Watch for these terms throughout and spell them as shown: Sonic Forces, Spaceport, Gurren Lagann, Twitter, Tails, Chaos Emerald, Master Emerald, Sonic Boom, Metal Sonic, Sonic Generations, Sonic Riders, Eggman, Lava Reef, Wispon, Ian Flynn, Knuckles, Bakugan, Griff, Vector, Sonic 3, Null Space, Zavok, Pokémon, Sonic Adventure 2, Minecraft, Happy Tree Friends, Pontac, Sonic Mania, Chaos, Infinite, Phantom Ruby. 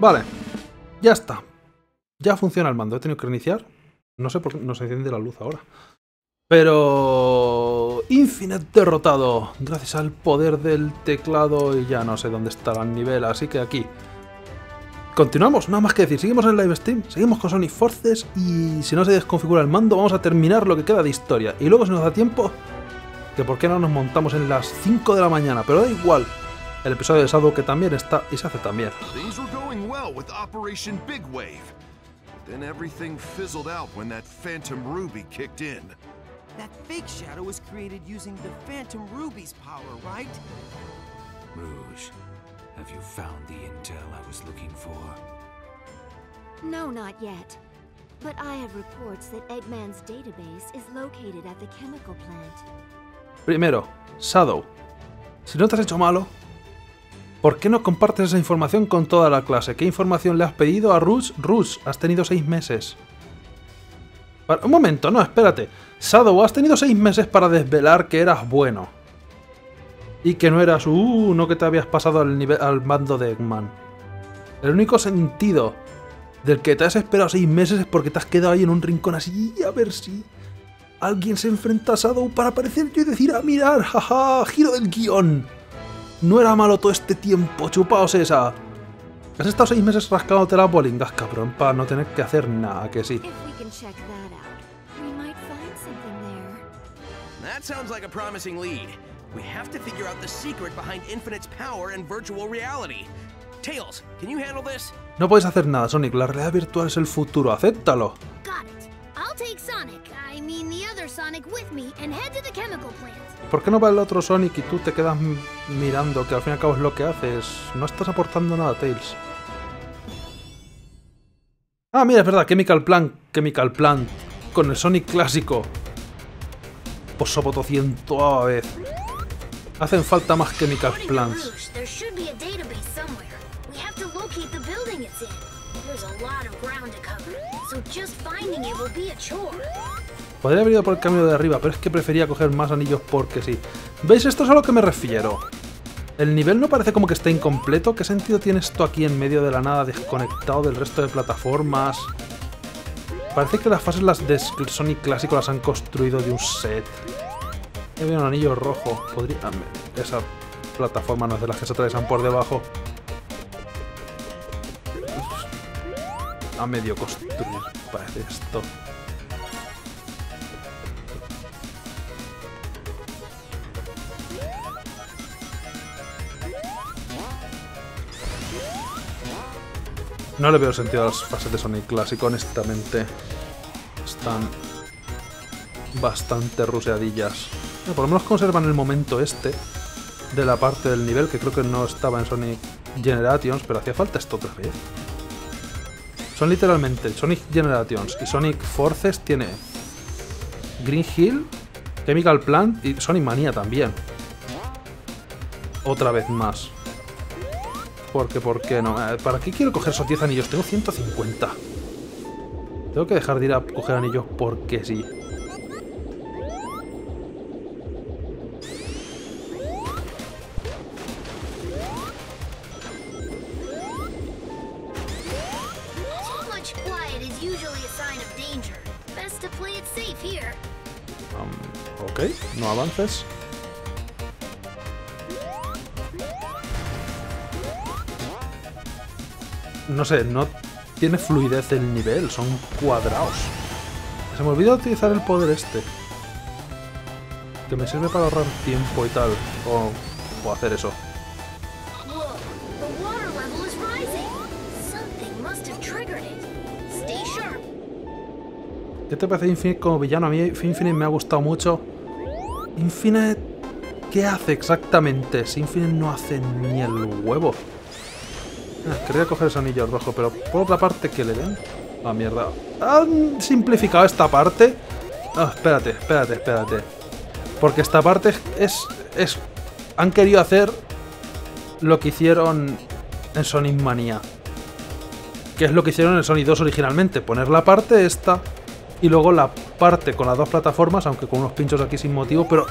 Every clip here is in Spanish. Vale, ya está. Ya funciona el mando. He tenido que reiniciar. No sé por qué no se enciende la luz ahora. Pero... Infinite derrotado. Gracias al poder del teclado. Y ya no sé dónde estará el nivel. Así que aquí... Continuamos, nada más que decir, seguimos en live stream, seguimos con Sonic Forces y si no se desconfigura el mando vamos a terminar lo que queda de historia. Y luego si nos da tiempo, que por qué no nos montamos en las 5 de la mañana, pero da igual. El episodio de Shadow que también está y se hace también. Rouge. Have you found the intel I was looking for? No, not yet. But I have reports that Eggman's database is located at the Chemical Plant. Primero, Shadow. Si no te has hecho malo, ¿por qué no compartes esa información con toda la clase? ¿Qué información le has pedido a Rouge? Rouge, has tenido 6 meses. Para... Un momento, no, espérate. Shadow, has tenido 6 meses para desvelar que eras bueno. Y que no eras no que te habías pasado al mando de Eggman. El único sentido del que te has esperado 6 meses es porque te has quedado ahí en un rincón así a ver si alguien se enfrenta a Shadow para aparecer yo y decir ¡ah, mirar! ¡Jaja! ¡Giro del guión! No era malo todo este tiempo, chupaos esa. Has estado 6 meses rascándote las bolingas, cabrón, para no tener que hacer nada, que sí. We have to figure out the secret behind Infinite's power and virtual reality. Tails, can you handle this? No puedes hacer nada, Sonic. La realidad virtual es el futuro. Acéptalo. Got it. I'll take Sonic. I mean the other Sonic with me and head to the chemical plant. ¿Por qué no va el otro Sonic y tú te quedas mirando? Que al fin y al cabo es lo que haces. No estás aportando nada, Tails. Ah, mira, es verdad. Chemical Plant. Con el Sonic clásico. Por sopotocentoava vez. Hacen falta más Chemical Plants. Podría haber ido por el camino de arriba, pero es que prefería coger más anillos porque sí. ¿Veis? Esto es a lo que me refiero. El nivel no parece como que esté incompleto. ¿Qué sentido tiene esto aquí en medio de la nada, desconectado del resto de plataformas? Parece que las fases de Sonic clásico las han construido de un set. He visto un anillo rojo. Podría... Esa plataforma no es de las que se atraviesan por debajo. A medio construir parece esto. No le veo sentido a las fases de Sonic clásico, honestamente. Están bastante ruseadillas. Por lo menos conservan el momento este de la parte del nivel, que creo que no estaba en Sonic Generations, pero hacía falta esto otra vez. Son literalmente Sonic Generations y Sonic Forces tiene Green Hill, Chemical Plant y Sonic Mania también. Otra vez más. Porque, ¿por qué no? ¿Para qué quiero coger esos 10 anillos? Tengo 150. Tengo que dejar de ir a coger anillos porque sí. Ok, no avances. No sé, no tiene fluidez el nivel, son cuadrados. Se me olvidó utilizar el poder este. Que me sirve para ahorrar tiempo y tal. O hacer eso. ¿Qué te parece Infinite como villano? A mí Infinite me ha gustado mucho. Infinite... ¿Qué hace exactamente? Si Infinite no hace ni el huevo. Quería coger ese anillo rojo, pero por otra parte, ¿qué le den? Ah, mierda. ¿Han simplificado esta parte? Ah, espérate. Porque esta parte es... Han querido hacer lo que hicieron en Sonic Mania. Que es lo que hicieron en Sonic 2 originalmente. Poner la parte esta y luego la parte con las dos plataformas, aunque con unos pinchos aquí sin motivo, pero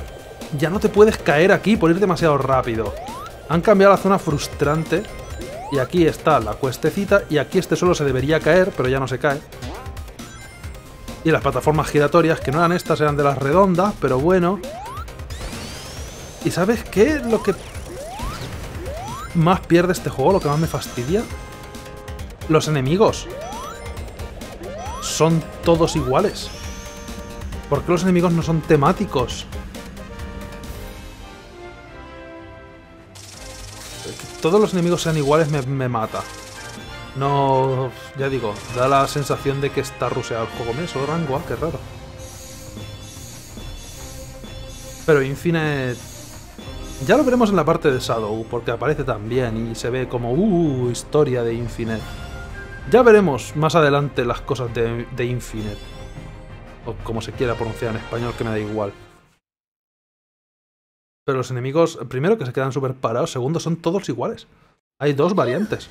ya no te puedes caer aquí por ir demasiado rápido. Han cambiado la zona frustrante Y aquí está la cuestecita, y aquí este solo se debería caer, pero ya no se cae. Y las plataformas giratorias, que no eran estas, eran de las redondas, pero bueno. ¿Y sabes qué? Lo que más pierde este juego, lo que más me fastidia, los enemigos. Son todos iguales. ¿Por qué los enemigos no son temáticos? Que todos los enemigos sean iguales me mata. No, ya digo, da la sensación de que está ruseado el juego. Mira, eso rango, qué raro. Pero Infinite... ya lo veremos en la parte de Shadow, porque aparece también y se ve como... historia de Infinite. Ya veremos más adelante las cosas de Infinite. O como se quiera pronunciar en español, que me da igual. Pero los enemigos, primero, que se quedan súper parados. Segundo, son todos iguales. Hay dos variantes.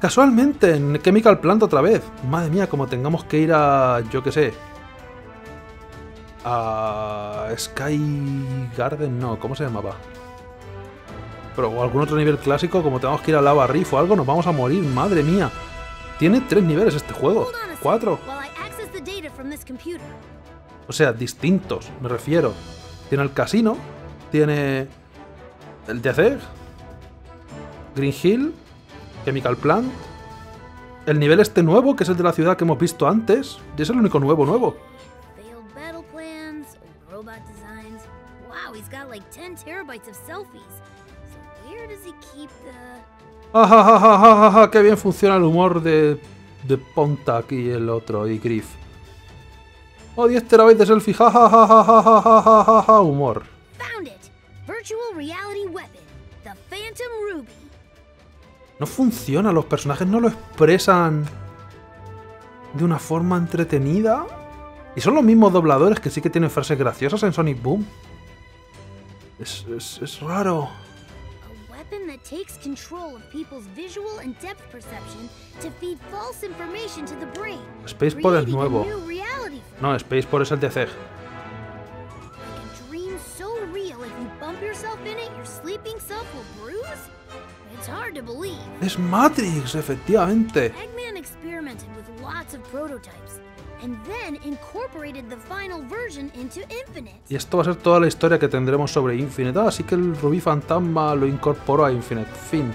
Casualmente, en Chemical Plant otra vez. Madre mía, como tengamos que ir a... yo qué sé... a... Sky Garden, no, ¿cómo se llamaba? Pero o algún otro nivel clásico, como tengamos que ir a Lava Reef o algo, nos vamos a morir, madre mía. Tiene 3 niveles este juego, 4. O sea, distintos, me refiero. Tiene el casino, tiene el DC, Green Hill, Chemical Plant, el nivel este nuevo, que es el de la ciudad que hemos visto antes, y es el único nuevo. Qué bien funciona el humor de Pontac y el otro, y Griff. Oh, 10 terabytes de selfie, jajajajajajajaja, humor. No funciona, los personajes no lo expresan de una forma entretenida. Y son los mismos dobladores que sí que tienen frases graciosas en Sonic Boom. Es raro. Spaceport es nuevo. No, Spaceport es el de Zeg. Es Matrix, efectivamente. Eggman experimentó con muchos prototipos. Y esto va a ser toda la historia que tendremos sobre Infinite. Ah, así que el Rubí Fantasma lo incorporó a Infinite. Fin.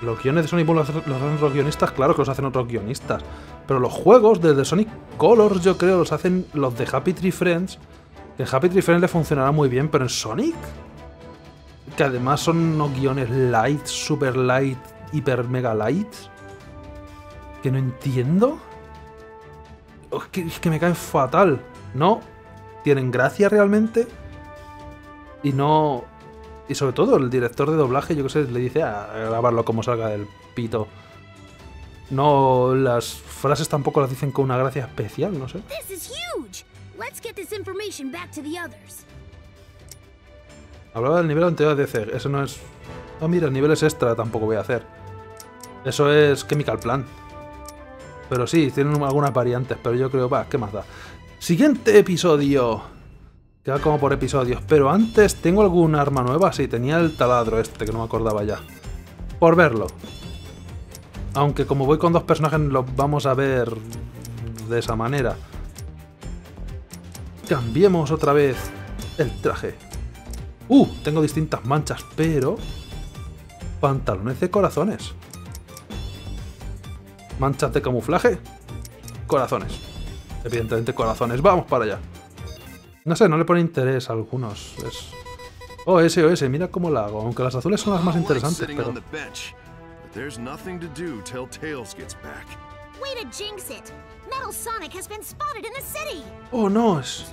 Los guiones de Sonic Boom los hacen otros guionistas, claro que los hacen otros guionistas. Pero los juegos, desde Sonic Colors, yo creo, los hacen los de Happy Tree Friends. En Happy Tree Friends le funcionará muy bien, pero en Sonic... que además son unos guiones light, super light, hiper mega light... que no entiendo. Es que me caen fatal. No tienen gracia realmente. Y no... y sobre todo el director de doblaje, yo qué sé, le dice a grabarlo como salga del pito. No, las frases tampoco las dicen con una gracia especial, no sé. Hablaba del nivel anterior de hacer. Eso no es... ah, mira, niveles extra tampoco voy a hacer. Eso es Chemical Plant. Pero sí, tienen algunas variantes, pero yo creo, va, ¿qué más da? Siguiente episodio. Queda como por episodios. Pero antes, ¿tengo alguna arma nueva? Sí, tenía el taladro este, que no me acordaba ya. Por verlo. Aunque como voy con dos personajes, los vamos a ver de esa manera. Cambiemos otra vez el traje. Tengo distintas manchas, pero... pantalones de corazones. Manchas de camuflaje, corazones, evidentemente corazones, vamos para allá. No sé, no le pone interés a algunos. Es... oh, SOS, mira cómo la hago, aunque las azules son las más interesantes, pero... oh no, es...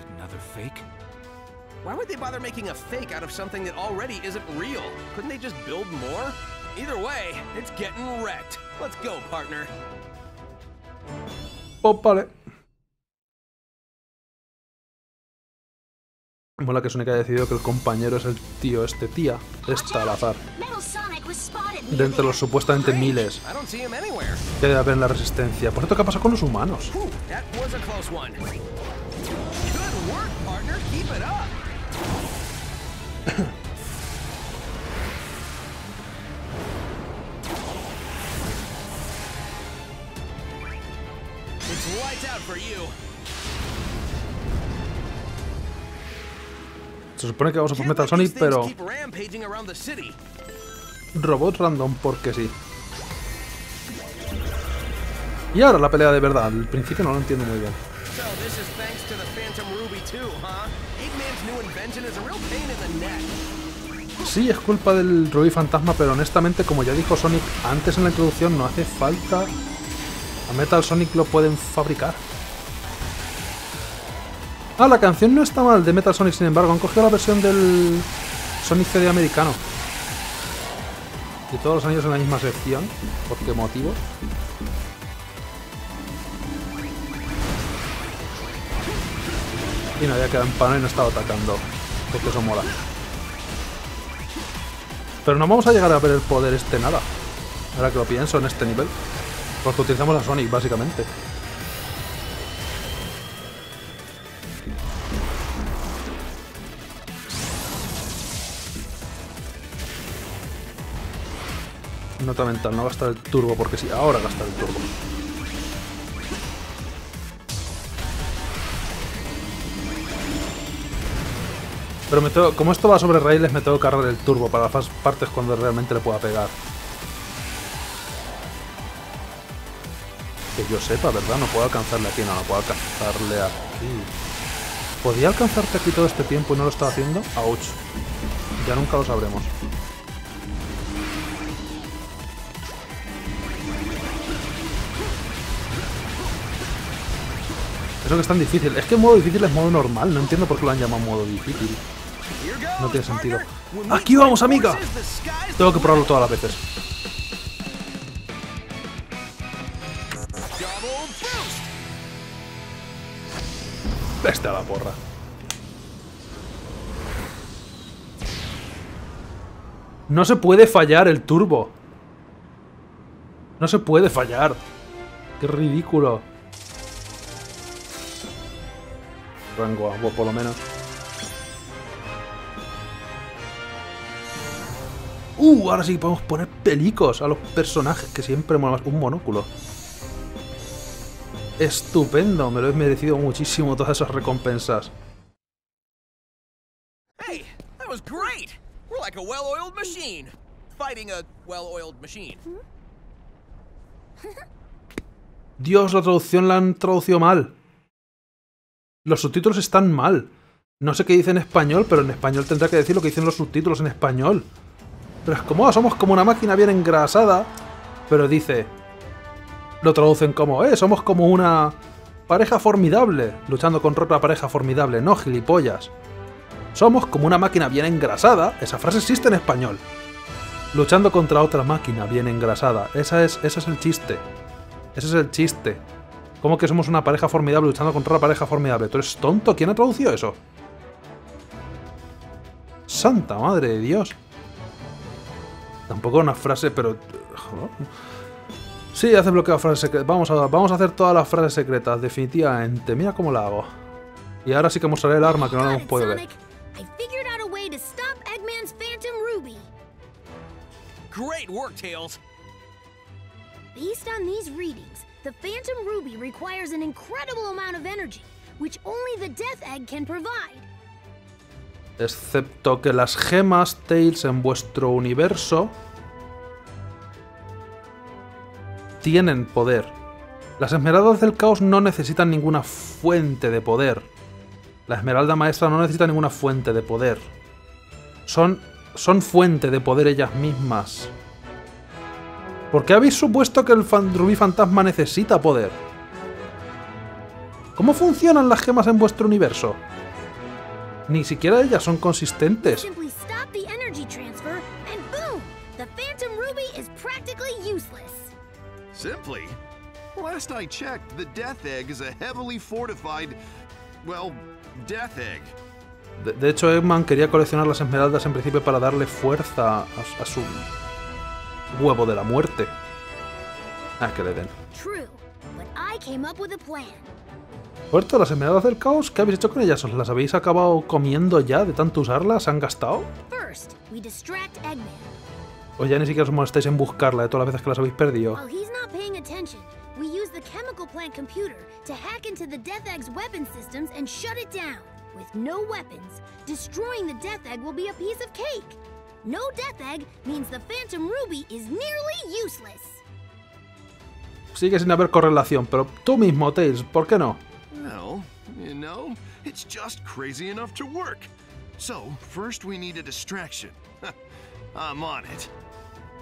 oh, vale. Mola que Sonic haya decidido que el compañero es el tío, esta al azar. De entre los supuestamente miles que debe haber en la resistencia. Por cierto, ¿qué pasa con los humanos? It's lights out for you. Se supone que vamos a por Metal Sonic, pero... Robot random, porque sí. Y ahora la pelea de verdad. Al principio no lo entiendo muy bien. Sí, es culpa del Ruby Fantasma, pero honestamente, como ya dijo Sonic antes en la introducción, no hace falta. A Metal Sonic lo pueden fabricar. Ah, la canción no está mal de Metal Sonic, sin embargo, han cogido la versión del Sonic CD americano. Y todos los años en la misma sección, ¿por qué motivo? Y no había quedado en pano y no estaba atacando, porque eso mola. Pero no vamos a llegar a ver el poder este nada, ahora que lo pienso, en este nivel. Porque utilizamos a Sonic, básicamente. Nota mental, no gastar el turbo porque sí, ahora gastar el turbo. Pero me tengo, como esto va sobre raíles, me tengo que cargar el turbo para las partes cuando realmente le pueda pegar. Que yo sepa, ¿verdad? No puedo alcanzarle aquí, no puedo alcanzarle aquí. ¿Podía alcanzarte aquí todo este tiempo y no lo estaba haciendo? ¡Auch! Ya nunca lo sabremos. Eso que es tan difícil. Es que modo difícil es modo normal. No entiendo por qué lo han llamado modo difícil. No tiene sentido. ¡Aquí vamos, amiga! Tengo que probarlo todas las veces. Vete a la porra. No se puede fallar el turbo. No se puede fallar. Qué ridículo. Rango agua, por lo menos. Ahora sí podemos poner pelicos a los personajes, que siempre mola más. Un monóculo. Estupendo, me lo he merecido muchísimo todas esas recompensas. Hey, that was great. We're like a well-oiled machine fighting a well-oiled machine. Dios, la traducción la han traducido mal. Los subtítulos están mal. No sé qué dice en español, pero en español tendrá que decir lo que dicen los subtítulos en español. Pero es como, somos como una máquina bien engrasada, pero dice... Lo traducen como, somos como una pareja formidable, luchando contra otra pareja formidable, no gilipollas. Somos como una máquina bien engrasada, esa frase existe en español. Luchando contra otra máquina bien engrasada, ese es el chiste. Ese es el chiste. ¿Cómo que somos una pareja formidable luchando contra otra pareja formidable? ¿Tú eres tonto? ¿Quién ha traducido eso? ¡Santa madre de Dios! Tampoco una frase, pero... Joder. Sí, hace bloqueo frases secretas. Vamos a hacer todas las frases secretas, definitivamente. Mira cómo la hago. Y ahora sí que mostraré el arma, que no la hemos podido ver. Great work, Tails. Based on these readings, the Phantom Ruby requires an incredible amount of energy, which only the Death Egg can provide. Excepto que las gemas, Tails, en vuestro universo tienen poder. Las esmeraldas del caos no necesitan ninguna fuente de poder. La esmeralda maestra no necesita ninguna fuente de poder. Son fuente de poder ellas mismas. ¿Por qué habéis supuesto que el Rubí Fantasma necesita poder? ¿Cómo funcionan las gemas en vuestro universo? Ni siquiera ellas son consistentes. Simply. Last I checked, the Death Egg is a heavily fortified, well, Death Egg. De hecho, Eggman quería coleccionar las esmeraldas en principio para darle fuerza a su... huevo de la muerte. Ah, que le den. Puerto, las enmenadas del caos, ¿qué habéis hecho con ellas? ¿Os las habéis acabado comiendo ya de tanto usarlas? ¿Se han gastado? O ya ni siquiera os molestáis en buscarla de todas las veces que las habéis perdido. No death egg means the Phantom Ruby is nearly useless. Sigue sin haber correlación, pero tú mismo, Tails, ¿por qué no? No, you know, it's just crazy enough to work. So, first we need a distraction. I'm on it.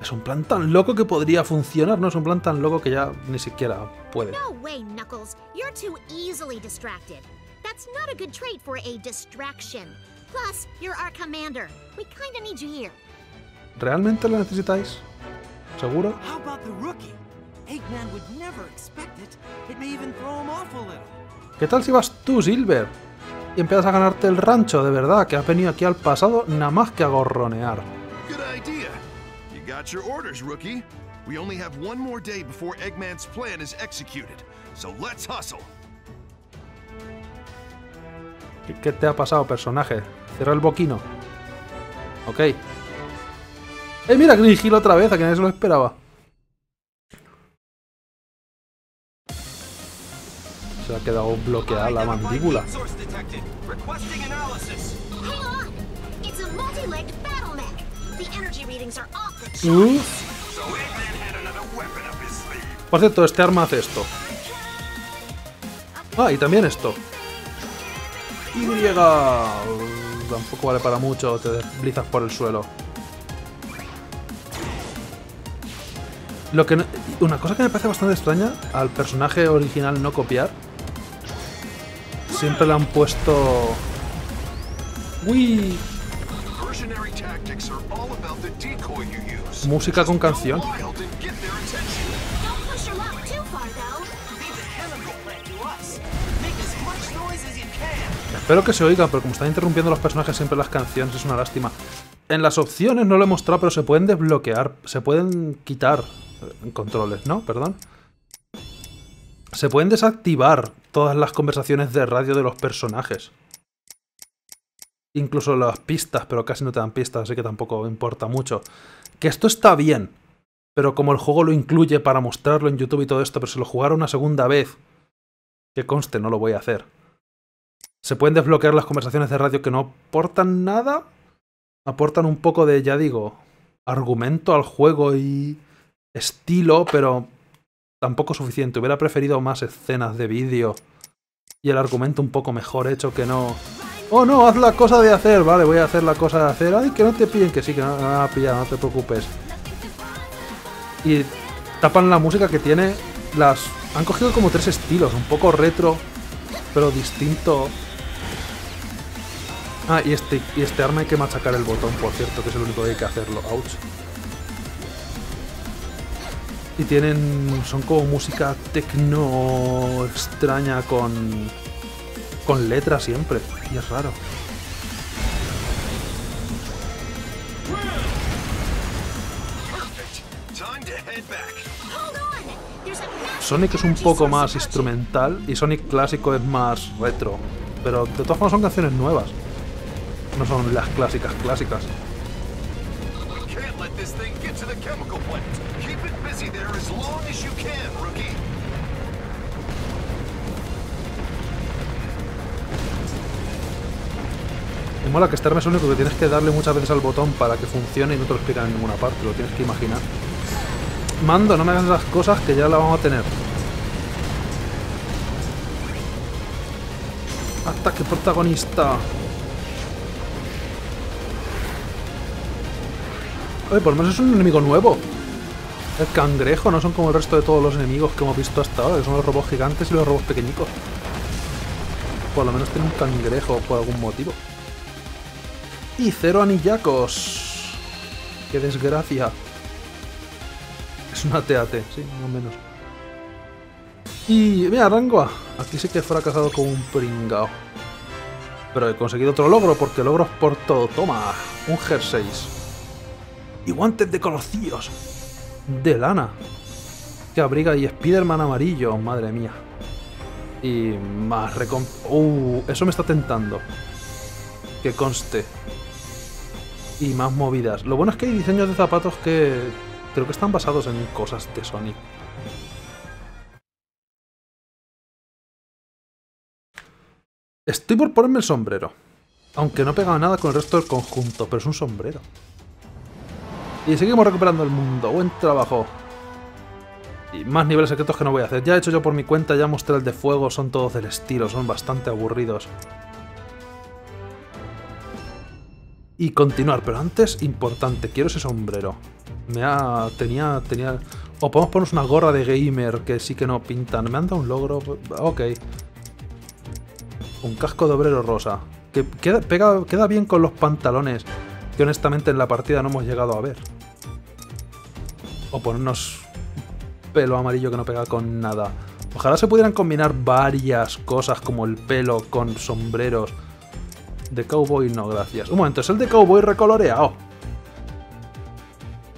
Es un plan tan loco que podría funcionar, no es un plan tan loco que ya ni siquiera puede. No way, Knuckles. You're too easily distracted. That's not a good trait for a distraction. Plus, you're our commander. We kinda need you here. ¿Realmente la necesitáis? ¿Seguro? How about the rookie? Eggman would never expect it. It may even throw him off a little. ¿Qué tal si vas tú, Silver? Y empiezas a ganarte el rancho de verdad, que has venido aquí al pasado nada más que a gorronear. Good idea. You got your orders, rookie. We only have one more day before Eggman's plan is executed. So let's hustle. ¿Qué te ha pasado, personaje? Cierra el boquino. Ok. ¡Eh, mira! Green Hill otra vez, a que nadie se lo esperaba. Se ha quedado bloqueada la mandíbula. Por cierto, este arma hace esto. Ah, y también esto. Y llega... Tampoco vale para mucho, te deslizas por el suelo. Lo que no... Una cosa que me parece bastante extraña, al personaje original no copiar, siempre le han puesto... ¡Uy! Música con canción. Espero que se oigan, pero como están interrumpiendo los personajes siempre las canciones, es una lástima. En las opciones no lo he mostrado, pero se pueden desbloquear, se pueden quitar controles, ¿no? Perdón. Se pueden desactivar todas las conversaciones de radio de los personajes. Incluso las pistas, pero casi no te dan pistas, así que tampoco importa mucho. Que esto está bien, pero como el juego lo incluye para mostrarlo en YouTube y todo esto, pero si lo jugara una segunda vez, que conste, no lo voy a hacer. Se pueden desbloquear las conversaciones de radio que no aportan nada. Aportan un poco de, ya digo, argumento al juego y estilo, pero tampoco suficiente. Hubiera preferido más escenas de vídeo y el argumento un poco mejor hecho que no... ¡Oh no! ¡Haz la cosa de hacer! Vale, voy a hacer la cosa de hacer. ¡Ay, que no te pillen! Que sí, que no van a pillar, no te preocupes. Y tapan la música que tiene las... Han cogido como tres estilos, un poco retro, pero distinto... Ah, y este arma hay que machacar el botón, por cierto, que es el único que hay que hacerlo. Ouch. Y tienen... Son como música techno extraña con letras siempre. Y es raro. Sonic es un poco más instrumental y Sonic clásico es más retro. Pero de todas formas son canciones nuevas. No son las clásicas clásicas. Me mola que este arma es único que tienes que darle muchas veces al botón para que funcione y no te lo explican en ninguna parte, lo tienes que imaginar. Mando, no me hagas las cosas que ya la vamos a tener. Ataque protagonista. Oye, por lo menos es un enemigo nuevo. El cangrejo, no son como el resto de todos los enemigos que hemos visto hasta ahora, que son los robots gigantes y los robots pequeñicos. Por lo menos tiene un cangrejo por algún motivo. Y cero anillacos. ¡Qué desgracia! Es una TAT, sí, más o menos. Y mira, rango A. Aquí sí que he fracasado con un pringao. Pero he conseguido otro logro, porque logros por todo. Toma, un jersey. Y guantes de colosíos. De lana. Que abriga y Spiderman amarillo, madre mía. Y más recompensas. Eso me está tentando. Que conste. Y más movidas. Lo bueno es que hay diseños de zapatos que creo que están basados en cosas de Sonic. Estoy por ponerme el sombrero. Aunque no he pegado nada con el resto del conjunto, pero es un sombrero. Y seguimos recuperando el mundo. Buen trabajo. Y más niveles secretos que no voy a hacer. Ya he hecho yo por mi cuenta, ya mostré el de fuego. Son todos del estilo, son bastante aburridos. Y continuar, pero antes, importante, quiero ese sombrero. O podemos ponernos una gorra de gamer, que sí que no pintan. Me han dado un logro. Ok. Un casco de obrero rosa. Que queda bien con los pantalones, que honestamente en la partida no hemos llegado a ver. O ponernos pelo amarillo que no pega con nada. Ojalá se pudieran combinar varias cosas, como el pelo con sombreros. De cowboy no, gracias. Un momento, es el de cowboy recoloreado.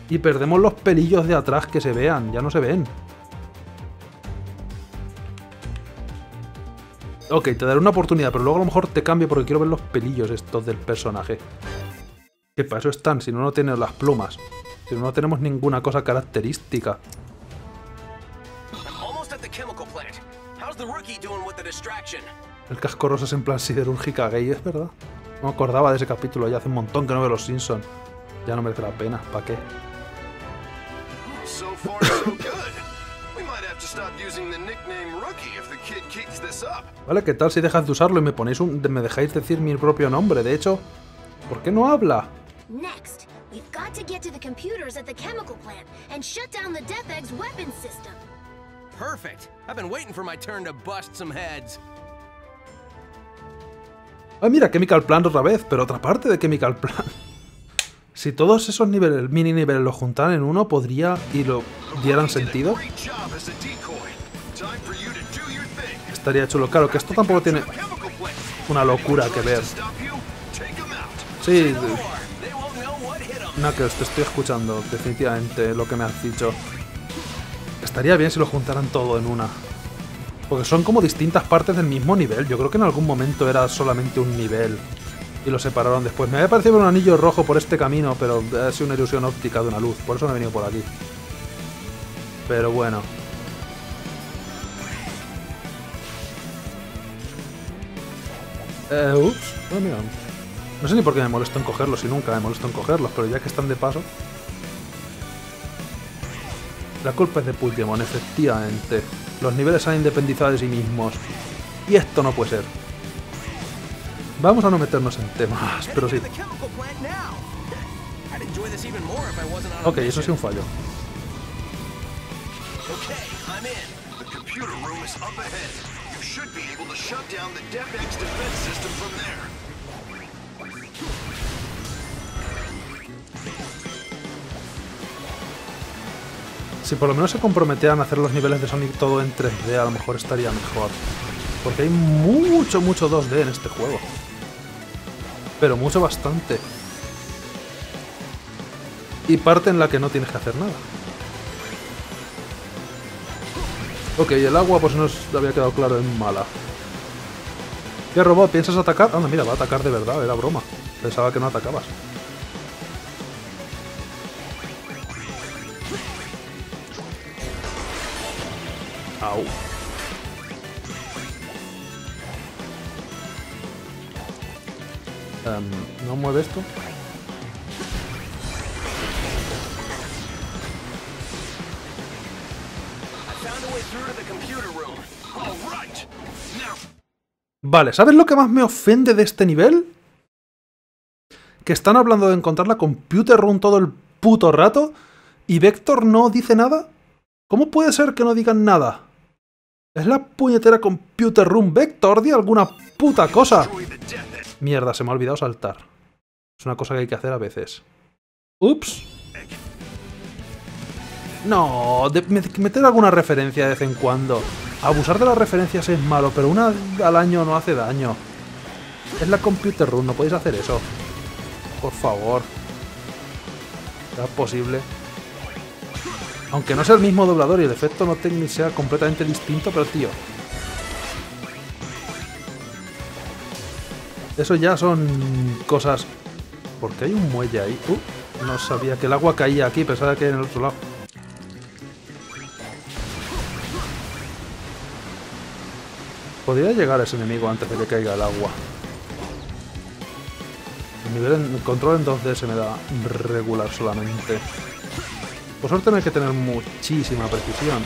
Y perdemos los pelillos de atrás que se vean, ya no se ven. Ok, te daré una oportunidad, pero luego a lo mejor te cambio porque quiero ver los pelillos estos del personaje. Que para eso están, si no, no tienes las plumas. Si no, no tenemos ninguna cosa característica. El casco rosa es en plan siderúrgica gay, es verdad. No me acordaba de ese capítulo, ya hace un montón que no veo los Simpsons. Ya no merece la pena, ¿para qué? Vale, ¿qué tal si dejas de usarlo y me dejáis decir mi propio nombre? De hecho, ¿por qué no habla? Ah, mira, Chemical Plant otra vez, pero otra parte de Chemical Plant. Si todos esos niveles, mini niveles, los juntaran en uno, podría y lo dieran sentido. Estaría chulo. Claro, que esto tampoco tiene una locura que ver. Sí. Knuckles, te estoy escuchando definitivamente lo que me has dicho. Estaría bien si lo juntaran todo en una. Porque son como distintas partes del mismo nivel. Yo creo que en algún momento era solamente un nivel. Y lo separaron después. Me había parecido un anillo rojo por este camino, pero ha sido una ilusión óptica de una luz. Por eso no he venido por aquí. Pero bueno. Ups. Oh, mira. No sé ni por qué me molesto en cogerlos, si nunca me molesto en cogerlos, pero ya que están de paso... La culpa es de Pokémon, efectivamente. Los niveles se han independizado de sí mismos. Y esto no puede ser. Vamos a no meternos en temas, pero sí. Ok, eso sí un fallo. Si por lo menos se comprometían a hacer los niveles de Sonic todo en 3D, a lo mejor estaría mejor. Porque hay mucho, mucho 2D en este juego. Pero mucho, bastante. Y parte en la que no tienes que hacer nada. Ok, el agua pues no nos había quedado claro en mala. ¿Qué robot? ¿Piensas atacar? Ah, no, mira, va a atacar de verdad, era broma. Pensaba que no atacabas. Au. ¿No mueve esto? Vale, ¿sabes lo que más me ofende de este nivel? Que están hablando de encontrar la computer room todo el puto rato y Vector no dice nada. ¿Cómo puede ser que no digan nada? Es la puñetera computer room. Vector, di alguna puta cosa. Mierda, se me ha olvidado saltar. Es una cosa que hay que hacer a veces. Ups. No, meter alguna referencia de vez en cuando. Abusar de las referencias es malo, pero una al año no hace daño. Es la computer room, no podéis hacer eso. Por favor. ¿Será posible? Aunque no sea el mismo doblador y el efecto no técnico sea completamente distinto, pero tío. Eso ya son cosas... Porque hay un muelle ahí. No sabía que el agua caía aquí, pensaba que en el otro lado. Podría llegar a ese enemigo antes de que caiga el agua. El control en 2D se me da regular solamente. Por suerte no hay que tener muchísima precisión.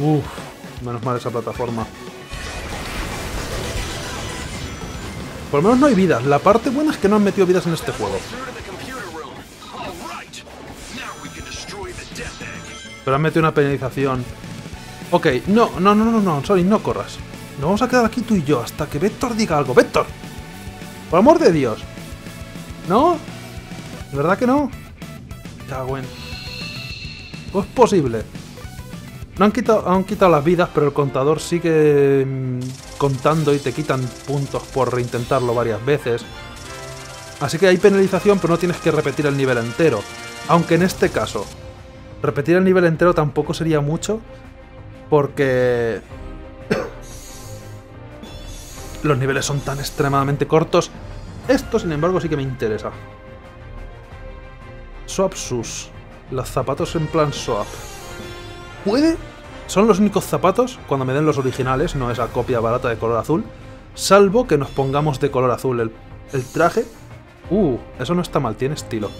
Uff, menos mal esa plataforma. Por lo menos no hay vidas. La parte buena es que no han metido vidas en este juego. Pero han metido una penalización. Ok, no, Sonic, no corras. Nos vamos a quedar aquí tú y yo hasta que Vector diga algo. ¡Vector! ¡Por amor de Dios! ¿No? ¿De verdad que no? Cago en... ¿Cómo es posible? No han quitado las vidas, pero el contador sigue contando y te quitan puntos por reintentarlo varias veces. Así que hay penalización, pero no tienes que repetir el nivel entero. Aunque en este caso, repetir el nivel entero tampoco sería mucho, porque... los niveles son tan extremadamente cortos. Esto, sin embargo, sí que me interesa. Swap sus. Los zapatos en plan swap. ¿Puede? Son los únicos zapatos, cuando me den los originales, no esa copia barata de color azul, salvo que nos pongamos de color azul el traje. Eso no está mal, tiene estilo.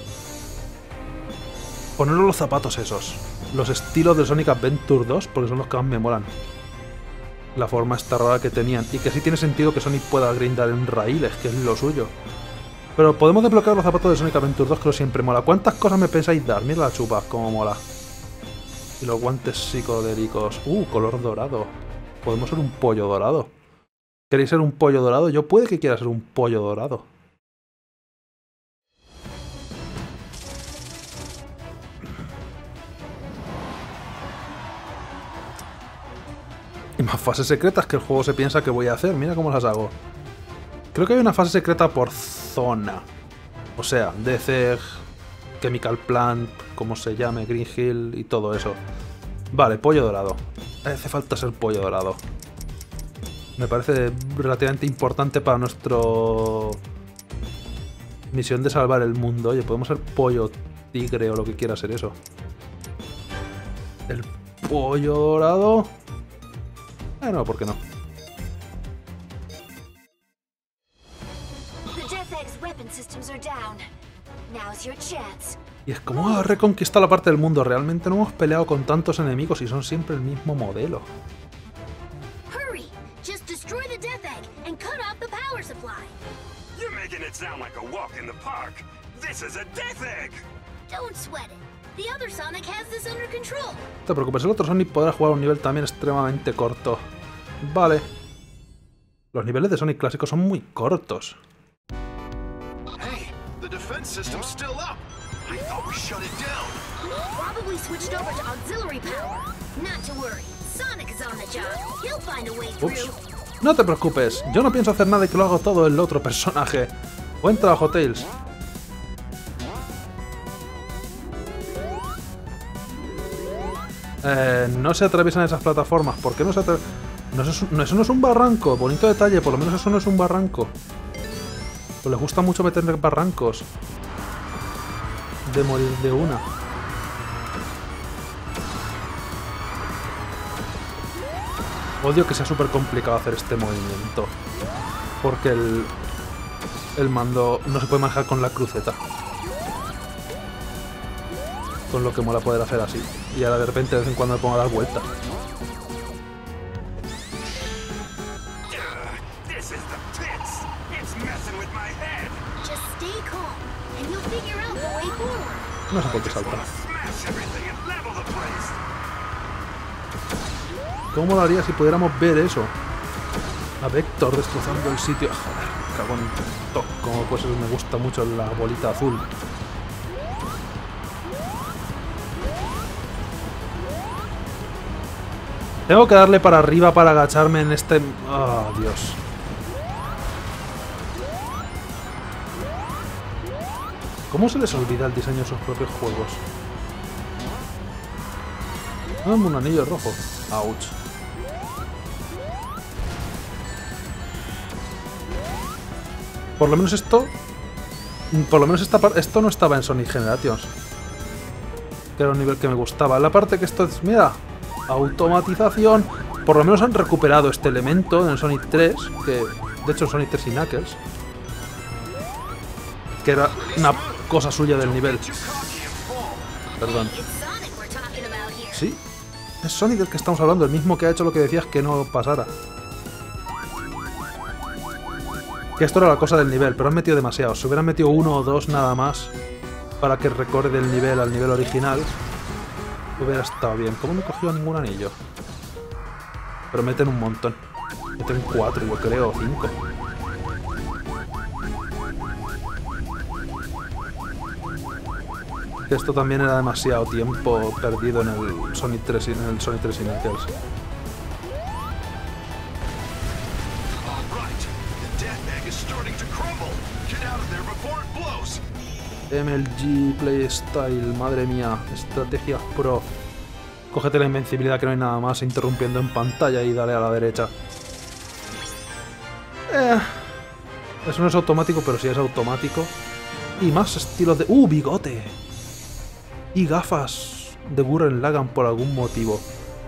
Poneros los zapatos esos. Los estilos de Sonic Adventure 2, porque son los que más me molan. La forma esta rara que tenían. Y que sí tiene sentido que Sonic pueda grindar en raíles, que es lo suyo. Pero podemos desbloquear los zapatos de Sonic Adventure 2, que siempre mola. ¿Cuántas cosas me pensáis dar? Mira la chupa, como mola. Y los guantes psicodélicos. Color dorado. Podemos ser un pollo dorado. ¿Queréis ser un pollo dorado? Yo puede que quiera ser un pollo dorado. Y más fases secretas que el juego se piensa que voy a hacer. Mira cómo las hago. Creo que hay una fase secreta por zona. O sea, DC, Chemical Plant, como se llame, Green Hill y todo eso. Vale, pollo dorado. Hace falta ser pollo dorado. Me parece relativamente importante para nuestro... misión de salvar el mundo. Oye, podemos ser pollo tigre o lo que quiera ser eso. El pollo dorado... no, ¿por qué no? Y es como reconquista la parte del mundo. Realmente no hemos peleado con tantos enemigos y son siempre el mismo modelo. No te preocupes, el otro Sonic podrá jugar a un nivel también extremadamente corto. Vale. Los niveles de Sonic clásicos son muy cortos. Ups. No te preocupes, yo no pienso hacer nada y que lo hago todo el otro personaje. Buen trabajo, Tails. No se atraviesan esas plataformas. ¿Por qué no se atraviesan? Eso no es un barranco. Bonito detalle, por lo menos eso no es un barranco. Pues les gusta mucho meter barrancos. De morir de una. Odio que sea súper complicado hacer este movimiento. Porque el mando no se puede manejar con la cruceta. Con lo que mola poder hacer así. Y ahora de repente de vez en cuando me pongo a dar vueltas. No sé por qué saltar. ¿Cómo molaría si pudiéramos ver eso? A Vector destrozando el sitio. Joder, cagón. Como pues me gusta mucho la bolita azul. Tengo que darle para arriba para agacharme en este... ¡Ah, Dios! ¿Cómo se les olvida el diseño de sus propios juegos? ¡Ah, un anillo rojo! ¡Auch! por lo menos esto... Por lo menos esta parte... Esto no estaba en Sonic Generations. Que era un nivel que me gustaba. La parte que esto es... Mira, automatización. Por lo menos han recuperado este elemento en Sonic 3. Que de hecho Sonic 3 y Knuckles. Que era una cosa suya del nivel. Perdón. Sí. Es Sonic del que estamos hablando. El mismo que ha hecho lo que decías que no pasara. Que esto era la cosa del nivel, pero han metido demasiado. Si hubieran metido uno o dos nada más para que recorre el nivel al nivel original, hubiera estado bien. ¿Cómo no he cogido ningún anillo? Pero meten un montón. Meten 4, yo creo, 5. Esto también era demasiado tiempo perdido en el Sonic 3 Initials. MLG Playstyle, madre mía, estrategia pro. Cógete la invencibilidad que no hay nada más, interrumpiendo en pantalla y dale a la derecha. Eso no es automático, pero sí es automático. Y más estilos de... ¡Uh, bigote! Y gafas de Gurren Lagann por algún motivo.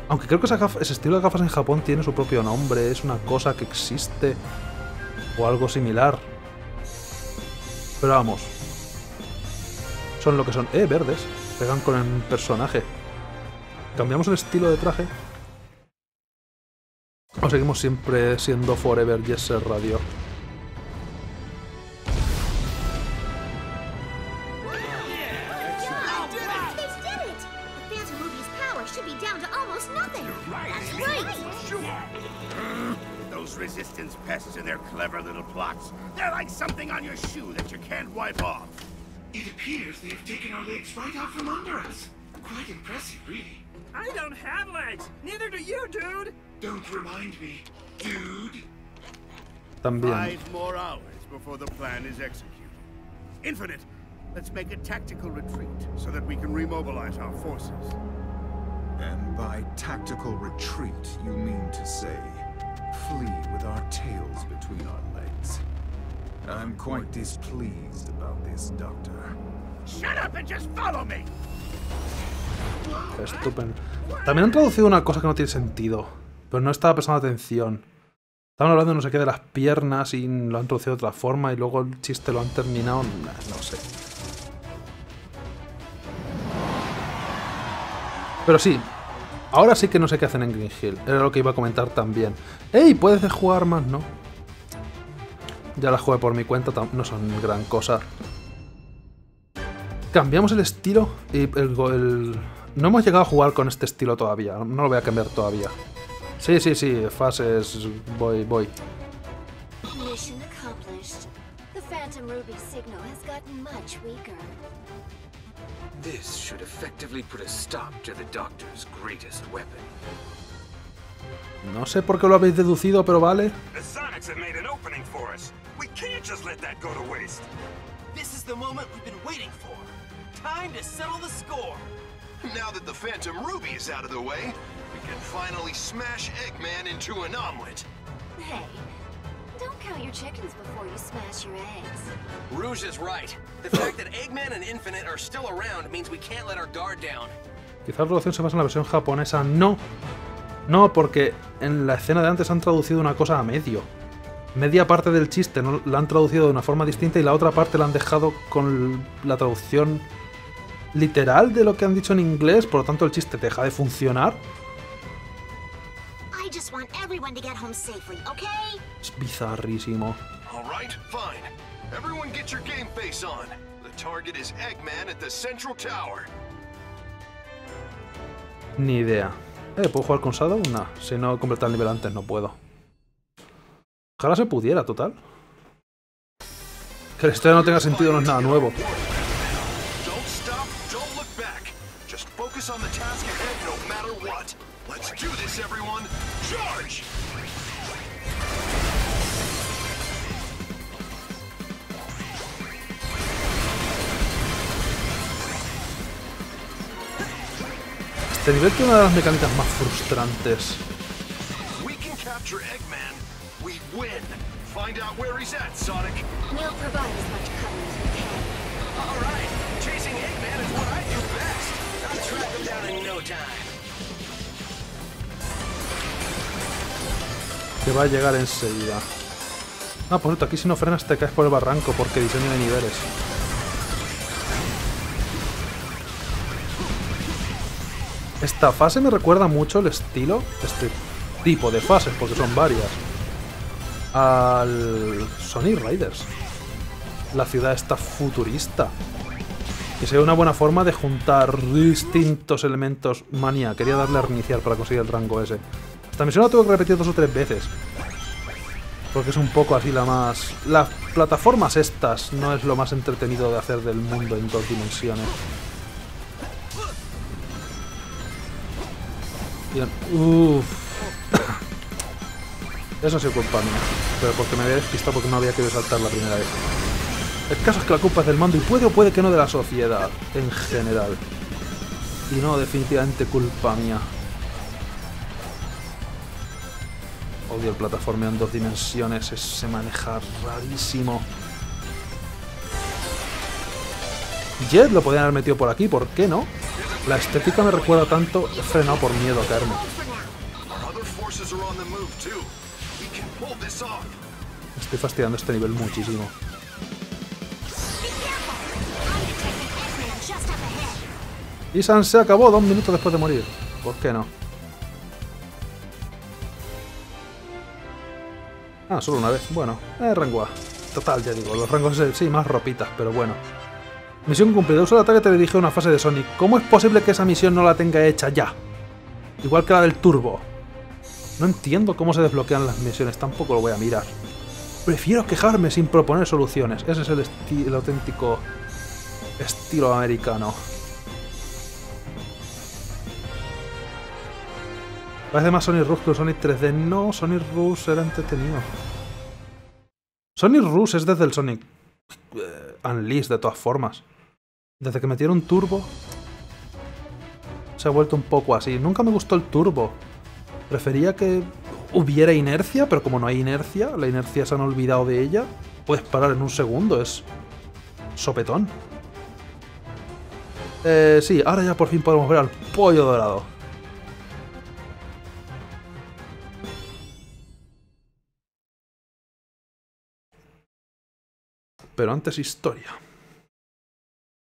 Aunque creo que ese estilo de gafas en Japón tiene su propio nombre, es una cosa que existe o algo similar. Pero vamos. Son lo que son. Verdes. Pegan con el personaje. ¿Cambiamos el estilo de traje? ¿O seguimos siempre siendo Forever Yeser Radio? También. 5 more hours before the plan is executed. Infinite, let's make a tactical retreat so that we can remobilize our forces. And by tactical retreat, you mean to say flee with our tails between our legs. I'm quite displeased about this, Doctor. Shut up and just follow me. Estupendo. También han traducido una cosa que no tiene sentido, pero no estaba prestando atención. Estaban hablando no sé qué de las piernas y lo han traducido de otra forma y luego el chiste lo han terminado... no sé. Pero sí, ahora sí que no sé qué hacen en Green Hill. Era lo que iba a comentar también. ¡Ey! Puedes jugar más, ¿no? Ya las jugué por mi cuenta, no son gran cosa. Cambiamos el estilo y el... No hemos llegado a jugar con este estilo todavía. No lo voy a cambiar todavía. Sí, fases. Voy. Mission accomplished. The Phantom Ruby signal has gotten much weaker. This should effectively put a stop to the Doctor's greatest weapon. No sé por qué lo habéis deducido, pero vale. The Sonics have made an opening for us. We can't just let that go to waste. This is the moment we've been waiting for. Time to settle the score. Now that the Phantom Ruby is out of the way, we can finally smash Eggman into an omelet. Hey, don't count your chickens before you smash your eggs. Rouge is right. The fact that Eggman and Infinite are still around means we can't let our guard down. Quizás la traducción se basa en la versión japonesa. No, porque en la escena de antes han traducido una cosa a medio. Media parte del chiste no la han traducido de una forma distinta y la otra parte la han dejado con la traducción literal de lo que han dicho en inglés, por lo tanto el chiste deja de funcionar. Es bizarrísimo. Ni idea. ¿Puedo jugar con Shadow? No, si no completar el nivel antes no puedo. Ojalá se pudiera, total. Que la historia no tenga sentido no es nada nuevo. Este nivel tiene una de las mecánicas más frustrantes. Find out where he's at, Sonic. We'll provide as much cover as we can. All right. Chasing Eggman is what I do best. I'll track him down in no time. Que va a llegar enseguida. Ah, por cierto, aquí si no frenas te caes por el barranco porque diseño de niveles. Esta fase me recuerda mucho el estilo, este tipo de fases, porque son varias, al Sonic Riders. La ciudad está futurista. Y sería una buena forma de juntar distintos elementos. Manía, quería darle a reiniciar para conseguir el rango ese. Esta misión la tengo que repetir 2 o 3 veces. Porque es un poco así la más... Las plataformas estas no es lo más entretenido de hacer del mundo en 2 dimensiones. Bien. Uff. Eso ha sido culpa mía. Pero porque me había despistado porque no había querido saltar la primera vez. El caso es que la culpa es del mando y puede o puede que no de la sociedad en general. Y no, definitivamente culpa mía. Odio el plataformeo en 2 dimensiones, se maneja rarísimo. Jet lo podían haber metido por aquí, ¿por qué no? La estética me recuerda tanto, he frenado por miedo a caerme. Estoy fastidiando este nivel muchísimo. Y San se acabó 2 minutos después de morir, ¿por qué no? Ah, solo una vez. Bueno, rango A. Total, ya digo, los rangos sí, más ropitas, pero bueno. Misión cumplida. Usa el ataque te dirige a una fase de Sonic. ¿Cómo es posible que esa misión no la tenga hecha ya? Igual que la del Turbo. No entiendo cómo se desbloquean las misiones, tampoco lo voy a mirar. Prefiero quejarme sin proponer soluciones. Ese es el auténtico estilo americano. Parece más Sonic Rush que Sonic 3D. No, Sonic Rush era entretenido. Sonic Rush es desde el Sonic Unleashed, de todas formas. Desde que metieron Turbo, se ha vuelto un poco así. Nunca me gustó el Turbo. Prefería que hubiera inercia, pero como no hay inercia, la inercia se han olvidado de ella. Puedes parar en 1 segundo, es sopetón. Sí, ahora ya por fin podemos ver al pollo dorado. Pero antes historia.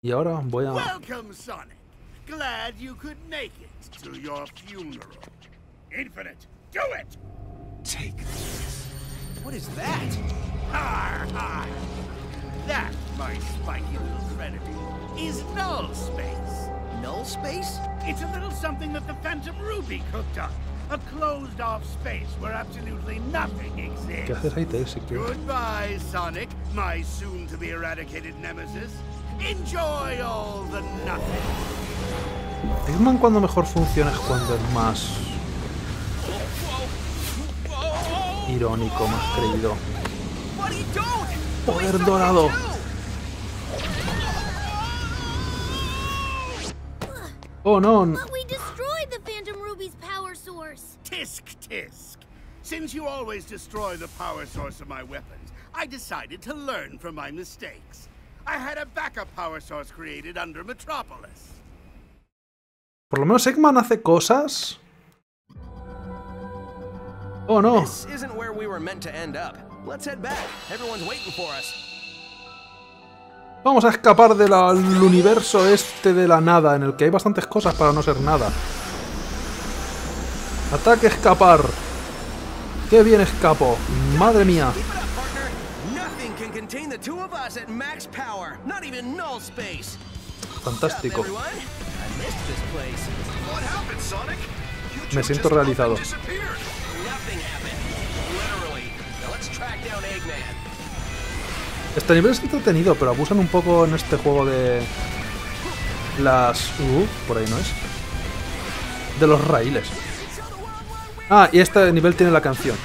Y ahora voy a... Welcome, Sonic. Glad you could make it to your funeral. Infinite, do it. Take this. What is that? Har, har. That, my spiky little friend, is null space. Null space? It's a little something that the Phantom Ruby cooked up. A closed-off space where absolutely nothing exists. Goodbye, Sonic, my soon-to-be-eradicated nemesis. Enjoy all the nothing. Eggman cuando mejor funciona es cuando es más irónico, más creído. Poder dorado. Oh no. Tisk tisk. Since you always destroy the power source of my weapons, I decided to learn from my mistakes. I had a backup power source created under Metropolis. Por lo menos Eggman hace cosas. Oh no. This isn't where we were meant to end up. Let's head back. Everyone's waiting for us. Vamos a escapar del universo este de la nada en el que hay bastantes cosas para no ser nada. Ataque escapar. Qué bien escapo. Madre mía. Fantástico. Me siento realizado. Este nivel es entretenido, pero abusan un poco en este juego de las... por ahí no es. De los raíles. Ah, y este nivel tiene la canción.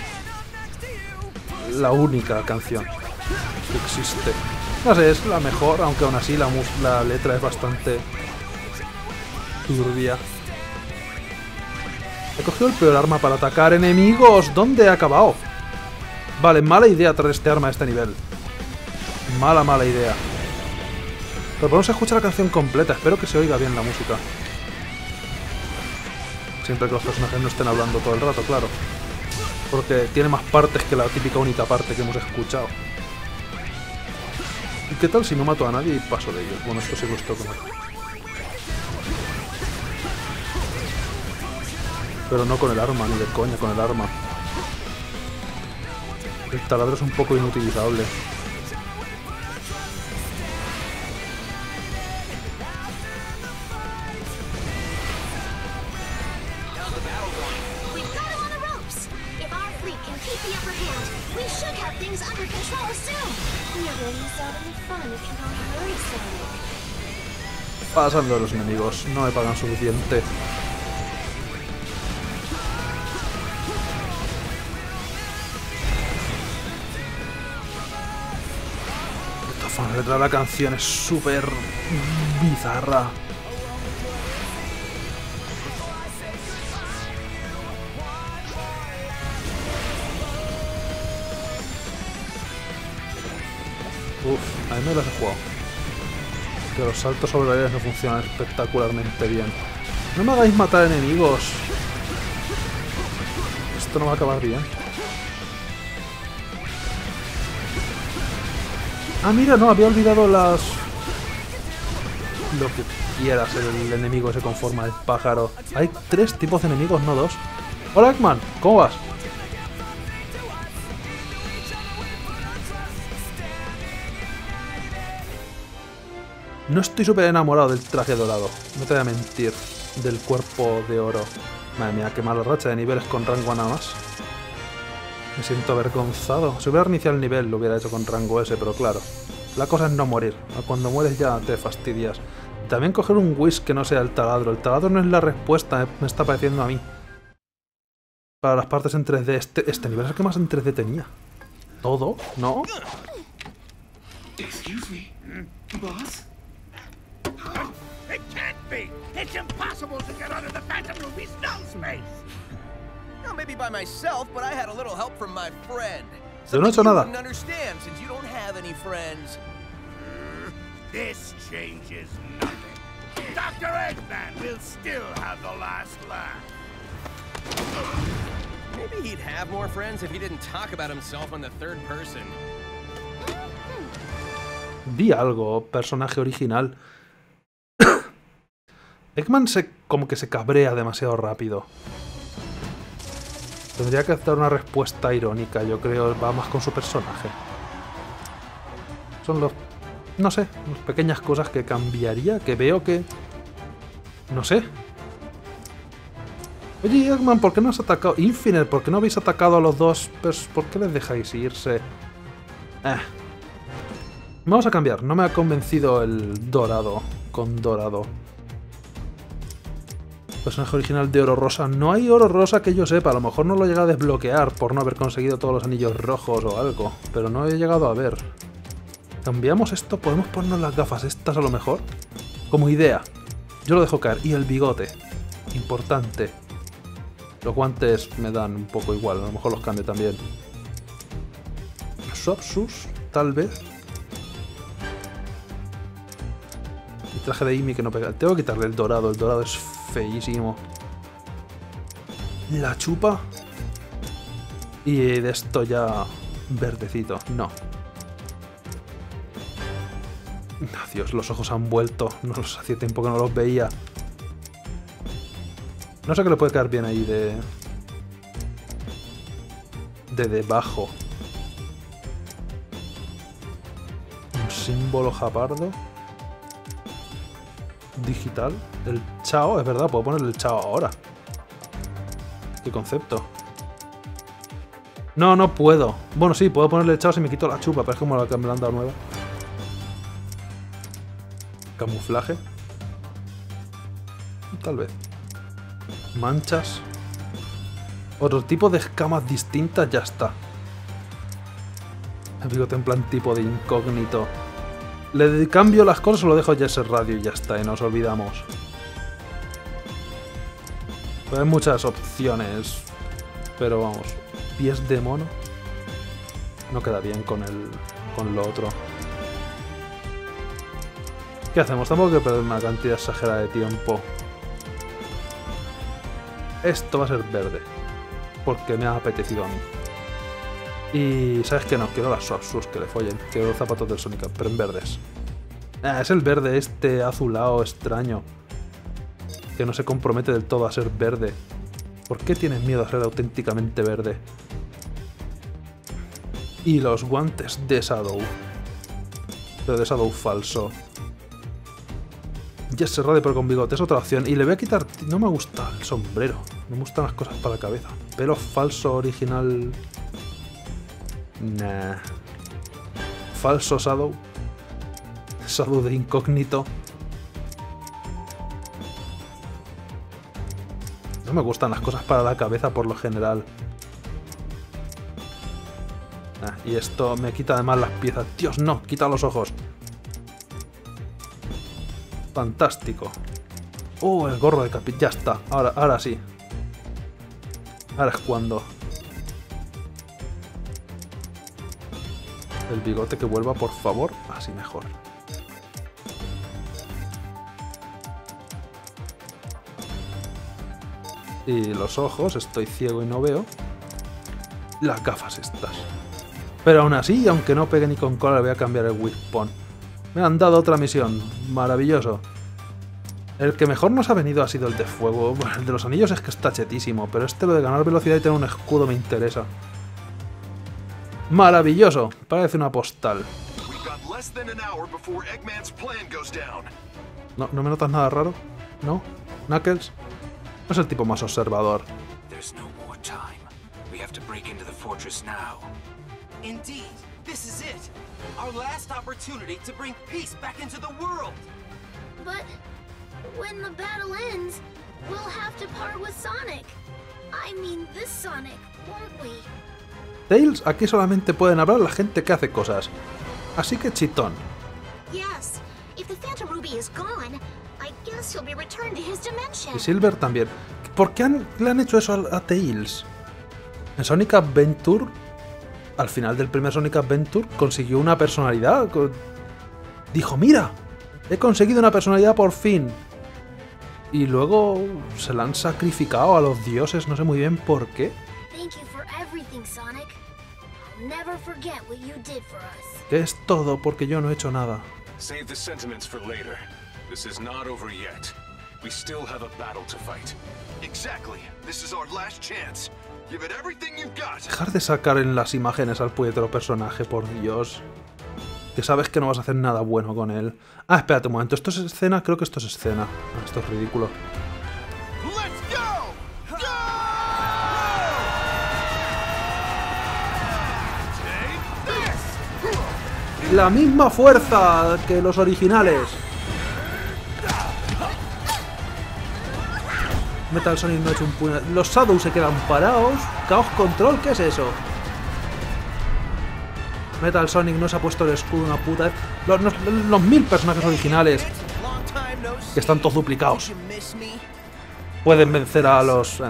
La única canción que existe. No sé, es la mejor, aunque aún así la letra es bastante turbia. He cogido el peor arma para atacar enemigos. ¿Dónde he acabado? Vale, mala idea traer este arma a este nivel. Mala, mala idea. Pero podemos escuchar la canción completa. Espero que se oiga bien la música. Siempre que los personajes no estén hablando todo el rato, claro. Porque tiene más partes que la típica única parte que hemos escuchado. ¿Y qué tal si no mato a nadie y paso de ellos? Bueno, esto sí gustó como... Pero no con el arma, ni de coña con el arma. El taladro es un poco inutilizable. Pasando a los enemigos, no me pagan suficiente. La letra de la canción es súper bizarra. Uf, a mí me las he jugado. Que los saltos sobre áreas no funcionan espectacularmente bien. No me hagáis matar enemigos. Esto no va a acabar bien. Ah, mira, no, había olvidado las... Lo que quieras, el enemigo se conforma el pájaro. Hay 3 tipos de enemigos, no 2. Hola, Eggman, ¿cómo vas? No estoy súper enamorado del traje dorado, no te voy a mentir, del cuerpo de oro. Madre mía, qué mala racha de niveles con rango nada más. Me siento avergonzado. Si hubiera reiniciado el nivel lo hubiera hecho con rango S, pero claro. La cosa es no morir. Cuando mueres ya te fastidias. También coger un whisk que no sea el taladro. El taladro no es la respuesta, me está pareciendo a mí. Para las partes en 3D. Este nivel es el que más en 3D tenía. ¿Todo? ¿No? Yo no he hecho nada. Di algo, personaje original. Eggman como que se cabrea demasiado rápido. Tendría que dar una respuesta irónica, yo creo, va más con su personaje. Son los... no sé, las pequeñas cosas que cambiaría, que veo que... no sé. Oye, Eggman, ¿por qué no has atacado? Infinite, ¿por qué no habéis atacado a los dos? ¿Por qué les dejáis irse? Vamos a cambiar, no me ha convencido el dorado, con dorado. Personaje original de oro rosa. No hay oro rosa que yo sepa. A lo mejor no lo he llegado a desbloquear por no haber conseguido todos los anillos rojos o algo. Pero no he llegado a ver. Cambiamos esto. Podemos ponernos las gafas estas a lo mejor. Como idea. Yo lo dejo caer. Y el bigote. Importante. Los guantes me dan un poco igual. A lo mejor los cambio también. Swapsus, tal vez. El traje de Amy que no pega. Tengo que quitarle el dorado. El dorado es feísimo. La chupa. Y de esto ya verdecito. No. Dios, los ojos han vuelto. No los hacía tiempo que no los veía. No sé qué le puede quedar bien ahí de debajo. Un símbolo japardo. Digital, el Chao, es verdad, puedo ponerle el Chao ahora. ¿Qué concepto? No, no puedo. Bueno, sí, puedo ponerle el Chao si me quito la chupa, pero es como la que me la han dado nueva. Camuflaje. Tal vez. Manchas. Otro tipo de escamas distintas, ya está. El bigote en plan tipo de incógnito. Le cambio las cosas o lo dejo ya ese radio y ya está, y nos olvidamos. Pues hay muchas opciones. Pero vamos. Pies de mono. no queda bien con lo otro. ¿Qué hacemos? Tampoco hay que perder una cantidad exagerada de tiempo. Esto va a ser verde, porque me ha apetecido a mí. Y sabes que no, quiero las Swapsus, que le follen, quiero los zapatos del Sonic, pero en verdes. Es el verde este azulado extraño, que no se compromete del todo a ser verde. ¿Por qué tienes miedo a ser auténticamente verde? Y los guantes de Shadow, pero de Shadow falso. Ya se rode, pero con bigote es otra opción. Y le voy a quitar... No me gusta el sombrero, no me gustan las cosas para la cabeza. Pelo falso original... Nah. Falso Shadow. Shadow de incógnito. No me gustan las cosas para la cabeza por lo general. Ah, y esto me quita además las piezas. Dios, no, quita los ojos. Fantástico. Oh, el gorro de capi. Ya está, ahora sí. Ahora es cuando. El bigote que vuelva, por favor. Así mejor. Y los ojos, estoy ciego y no veo. Las gafas estas. Pero aún así, aunque no pegue ni con cola, le voy a cambiar el Wispon. Me han dado otra misión. Maravilloso. El que mejor nos ha venido ha sido el de fuego. Bueno, el de los anillos es que está chetísimo, pero este lo de ganar velocidad y tener un escudo me interesa. Maravilloso, parece una postal. No, ¿no me notas nada raro? ¿No? ¿Knuckles? No es el tipo más observador. Tails, aquí solamente pueden hablar la gente que hace cosas. Así que chitón. Y Silver también. ¿Por qué le han hecho eso a Tails? En Sonic Adventure, al final del primer Sonic Adventure, consiguió una personalidad. Dijo, mira, he conseguido una personalidad por fin. Y luego se la han sacrificado a los dioses, no sé muy bien por qué. Que es todo porque yo no he hecho nada. Dejar de sacar en las imágenes al puñetero personaje, por Dios. Que sabes que no vas a hacer nada bueno con él. Ah, espérate un momento. ¿Esto es escena? Creo que esto es escena. Ah, esto es ridículo. La misma fuerza que los originales. Metal Sonic no ha hecho un puño. Los Shadow se quedan parados. Chaos Control, ¿qué es eso? Metal Sonic no se ha puesto el escudo una puta. Los 1000 personajes originales que están todos duplicados pueden vencer a los...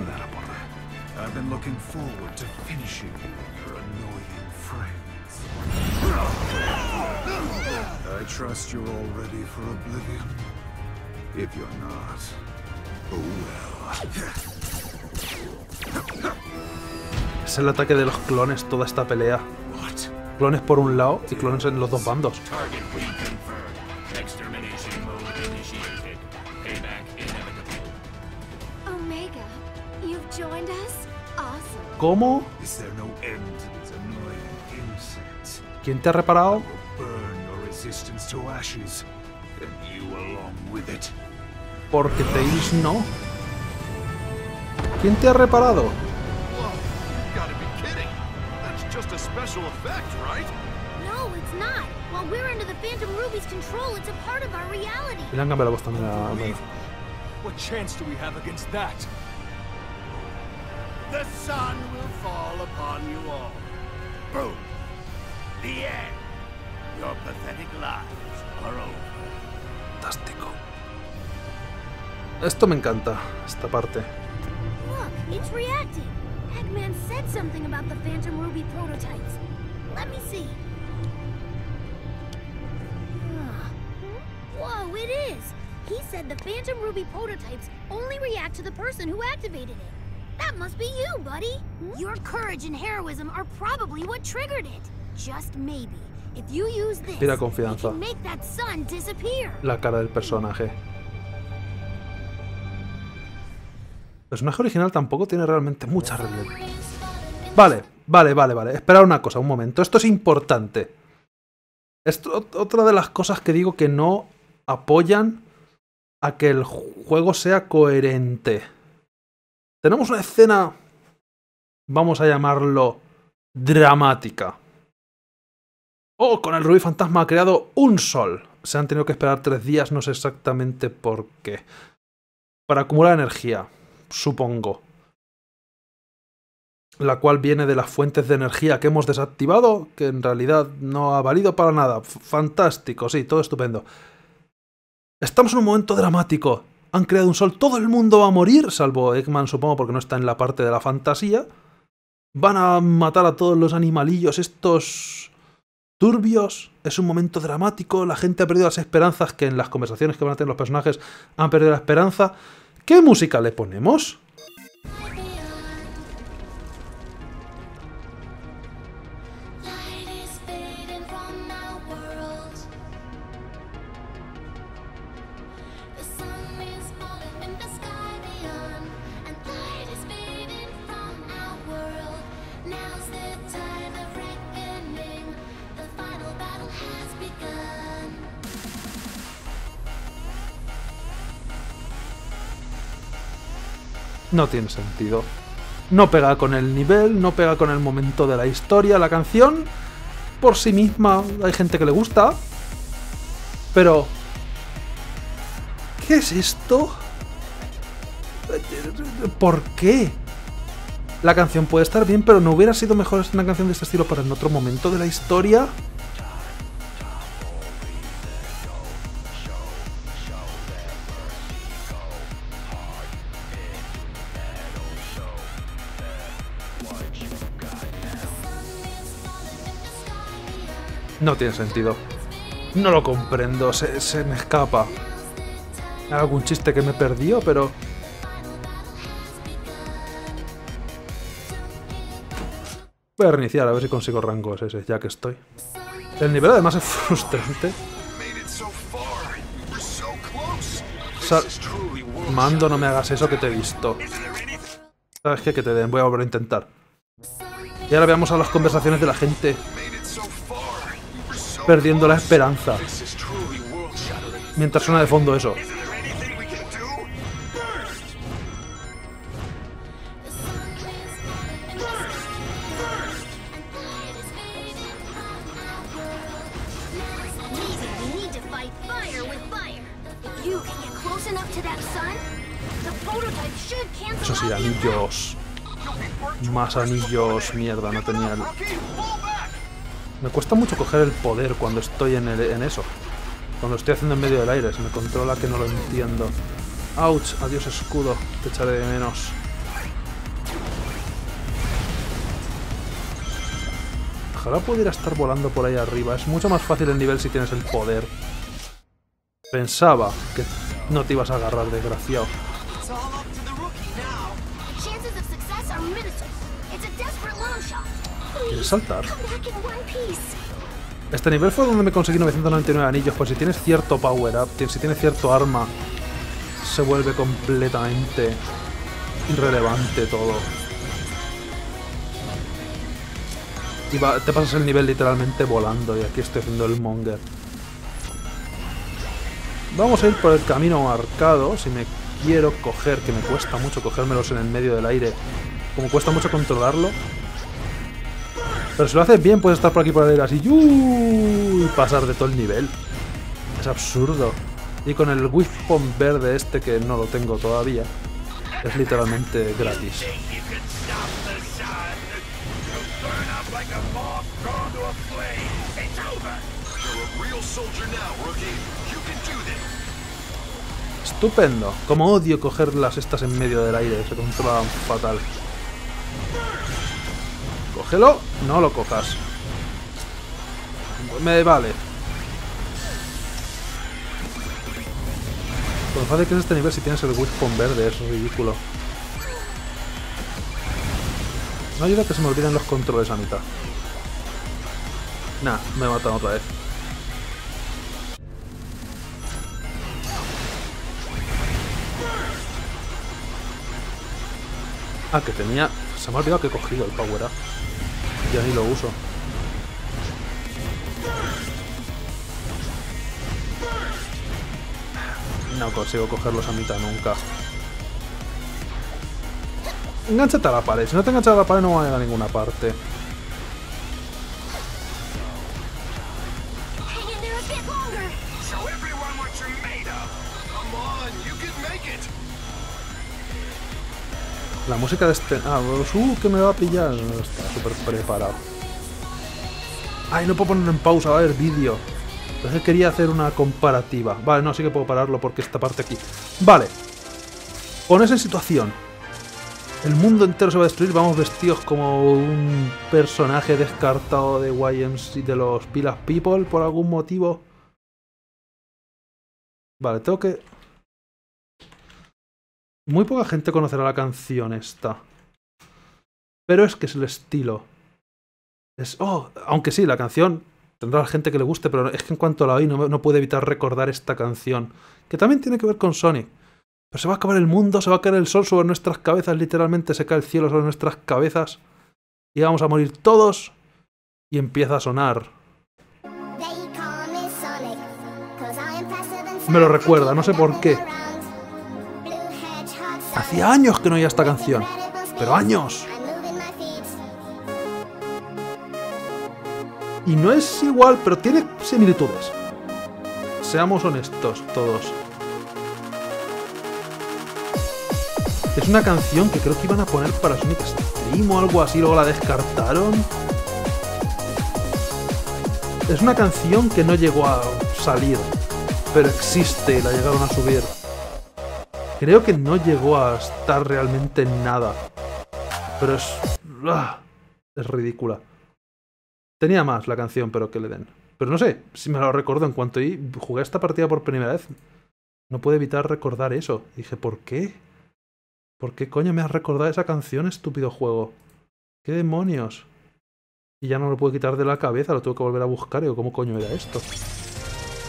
Es el ataque de los clones, toda esta pelea. Clones por un lado y clones en los dos bandos. ¿Cómo? ¿Quién te ha reparado? Porque Tails no. ¿Quién te ha reparado? Y le han cambiado la voz también a Metal. Fantástico. Esto me encanta, esta parte. Look, it's reacting. Eggman said something about the Phantom Ruby prototypes. Let me see. Whoa, it is! He said the Phantom Ruby prototypes only react to the person who activated it. That must be you, buddy! Your courage and heroism are probably what triggered it. Just maybe. If you use this, you can make that sun disappear. La cara del personaje. El personaje original tampoco tiene realmente mucha relevancia. Vale. Esperad una cosa, un momento. Esto es importante. Esto, otra de las cosas que digo que no apoyan a que el juego sea coherente. Tenemos una escena, vamos a llamarlo, dramática. Oh, con el Rubí Fantasma ha creado un sol. Se han tenido que esperar 3 días, no sé exactamente por qué. Para acumular energía. Supongo. La cual viene de las fuentes de energía que hemos desactivado, que en realidad no ha valido para nada. Fantástico, sí, todo estupendo. Estamos en un momento dramático. Han creado un sol, todo el mundo va a morir, salvo Eggman, supongo, porque no está en la parte de la fantasía. Van a matar a todos los animalillos estos turbios. Es un momento dramático, la gente ha perdido las esperanzas, que en las conversaciones que van a tener los personajes han perdido la esperanza. ¿Qué música le ponemos? No tiene sentido. No pega con el nivel, no pega con el momento de la historia. La canción, por sí misma, hay gente que le gusta. Pero... ¿qué es esto? ¿Por qué? La canción puede estar bien, pero ¿no hubiera sido mejor una canción de este estilo para en otro momento de la historia? No tiene sentido. No lo comprendo, se me escapa. Hay algún chiste que me perdió, pero... voy a reiniciar, a ver si consigo rango SS, ya que estoy. El nivel además es frustrante. Mando, no me hagas eso que te he visto. ¿Sabes qué? Que te den, voy a volver a intentar. Y ahora veamos a las conversaciones de la gente. Perdiendo la esperanza. Mientras suena de fondo eso. Eso sí, anillos. Más anillos, mierda, no tenía... Me cuesta mucho coger el poder cuando estoy en eso. Cuando estoy haciendo en medio del aire, se me controla que no lo entiendo. ¡Auch! Adiós escudo, te echaré de menos. Ojalá pudiera estar volando por ahí arriba. Es mucho más fácil el nivel si tienes el poder. Pensaba que no te ibas a agarrar, desgraciado. ¿Quieres saltar? Este nivel fue donde me conseguí 999 anillos, pues si tienes cierto power-up, si tienes cierto arma, se vuelve completamente irrelevante todo. Y te pasas el nivel literalmente volando, y aquí estoy haciendo el monger. Vamos a ir por el camino marcado, si me quiero coger, que me cuesta mucho cogérmelos en el medio del aire, como cuesta mucho controlarlo. Pero si lo haces bien, puedes estar por aquí por ahí así y pasar de todo el nivel. Es absurdo. Y con el Wispon verde este, que no lo tengo todavía, es literalmente gratis. Estupendo. Como odio coger las estas en medio del aire, se controlan fatal. Cógelo, no lo cojas. me vale. Lo fácil que es este nivel si tienes el Wispon verde, es ridículo. No ayuda que se me olviden los controles a mitad. Nah, me matan otra vez. Ah, que tenía... Se me ha olvidado que he cogido el Power Up. Ya ni lo uso. No consigo cogerlos a mitad nunca. Engánchate a la pared. Si no te enganchas a la pared no va a llegar a ninguna parte. La música de este... Ah, que me va a pillar. Está súper preparado. Ay, no puedo ponerlo en pausa, va a haber vídeo. Entonces quería hacer una comparativa. Vale, no, sí que puedo pararlo porque esta parte aquí... Vale. Con esa situación. El mundo entero se va a destruir. Vamos vestidos como un personaje descartado de YMC de los Pilas People por algún motivo. Vale, tengo que... Muy poca gente conocerá la canción esta. Pero es que es el estilo. Es, oh, aunque sí, la canción tendrá gente que le guste, pero es que en cuanto la oí no puedo evitar recordar esta canción. Que también tiene que ver con Sonic. Pero se va a acabar el mundo, se va a caer el sol sobre nuestras cabezas. Literalmente se cae el cielo sobre nuestras cabezas. Y vamos a morir todos. Y empieza a sonar. Me lo recuerda, no sé por qué. Hacía años que no oía esta canción, pero años. Y no es igual, pero tiene similitudes. Seamos honestos todos. Es una canción que creo que iban a poner para Sonic Stream o algo así, luego la descartaron. Es una canción que no llegó a salir, pero existe y la llegaron a subir. Creo que no llegó a estar realmente en nada. Pero es... ¡ah! Es ridícula. Tenía más la canción, pero que le den. Pero no sé, si me lo recuerdo en cuanto jugué esta partida por primera vez. No pude evitar recordar eso. Dije, ¿por qué? ¿Por qué coño me has recordado esa canción, estúpido juego? ¿Qué demonios? Y ya no lo pude quitar de la cabeza, lo tuve que volver a buscar. Y digo, ¿cómo coño era esto?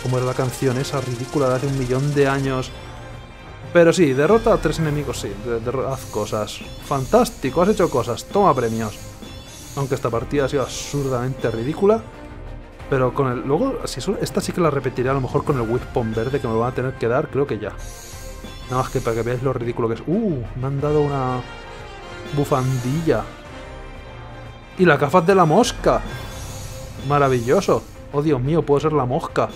¿Cómo era la canción esa ridícula de hace 1.000.000 de años? Pero sí, derrota a 3 enemigos, sí, haz cosas. Fantástico, has hecho cosas, toma premios. Aunque esta partida ha sido absurdamente ridícula. Pero con el... Luego, si eso, esta sí que la repetiré a lo mejor con el Wispon verde que me van a tener que dar, creo que ya. Nada más que para que veáis lo ridículo que es. Me han dado una bufandilla. Y las gafas de la mosca. Maravilloso. Oh, Dios mío, puedo ser la mosca.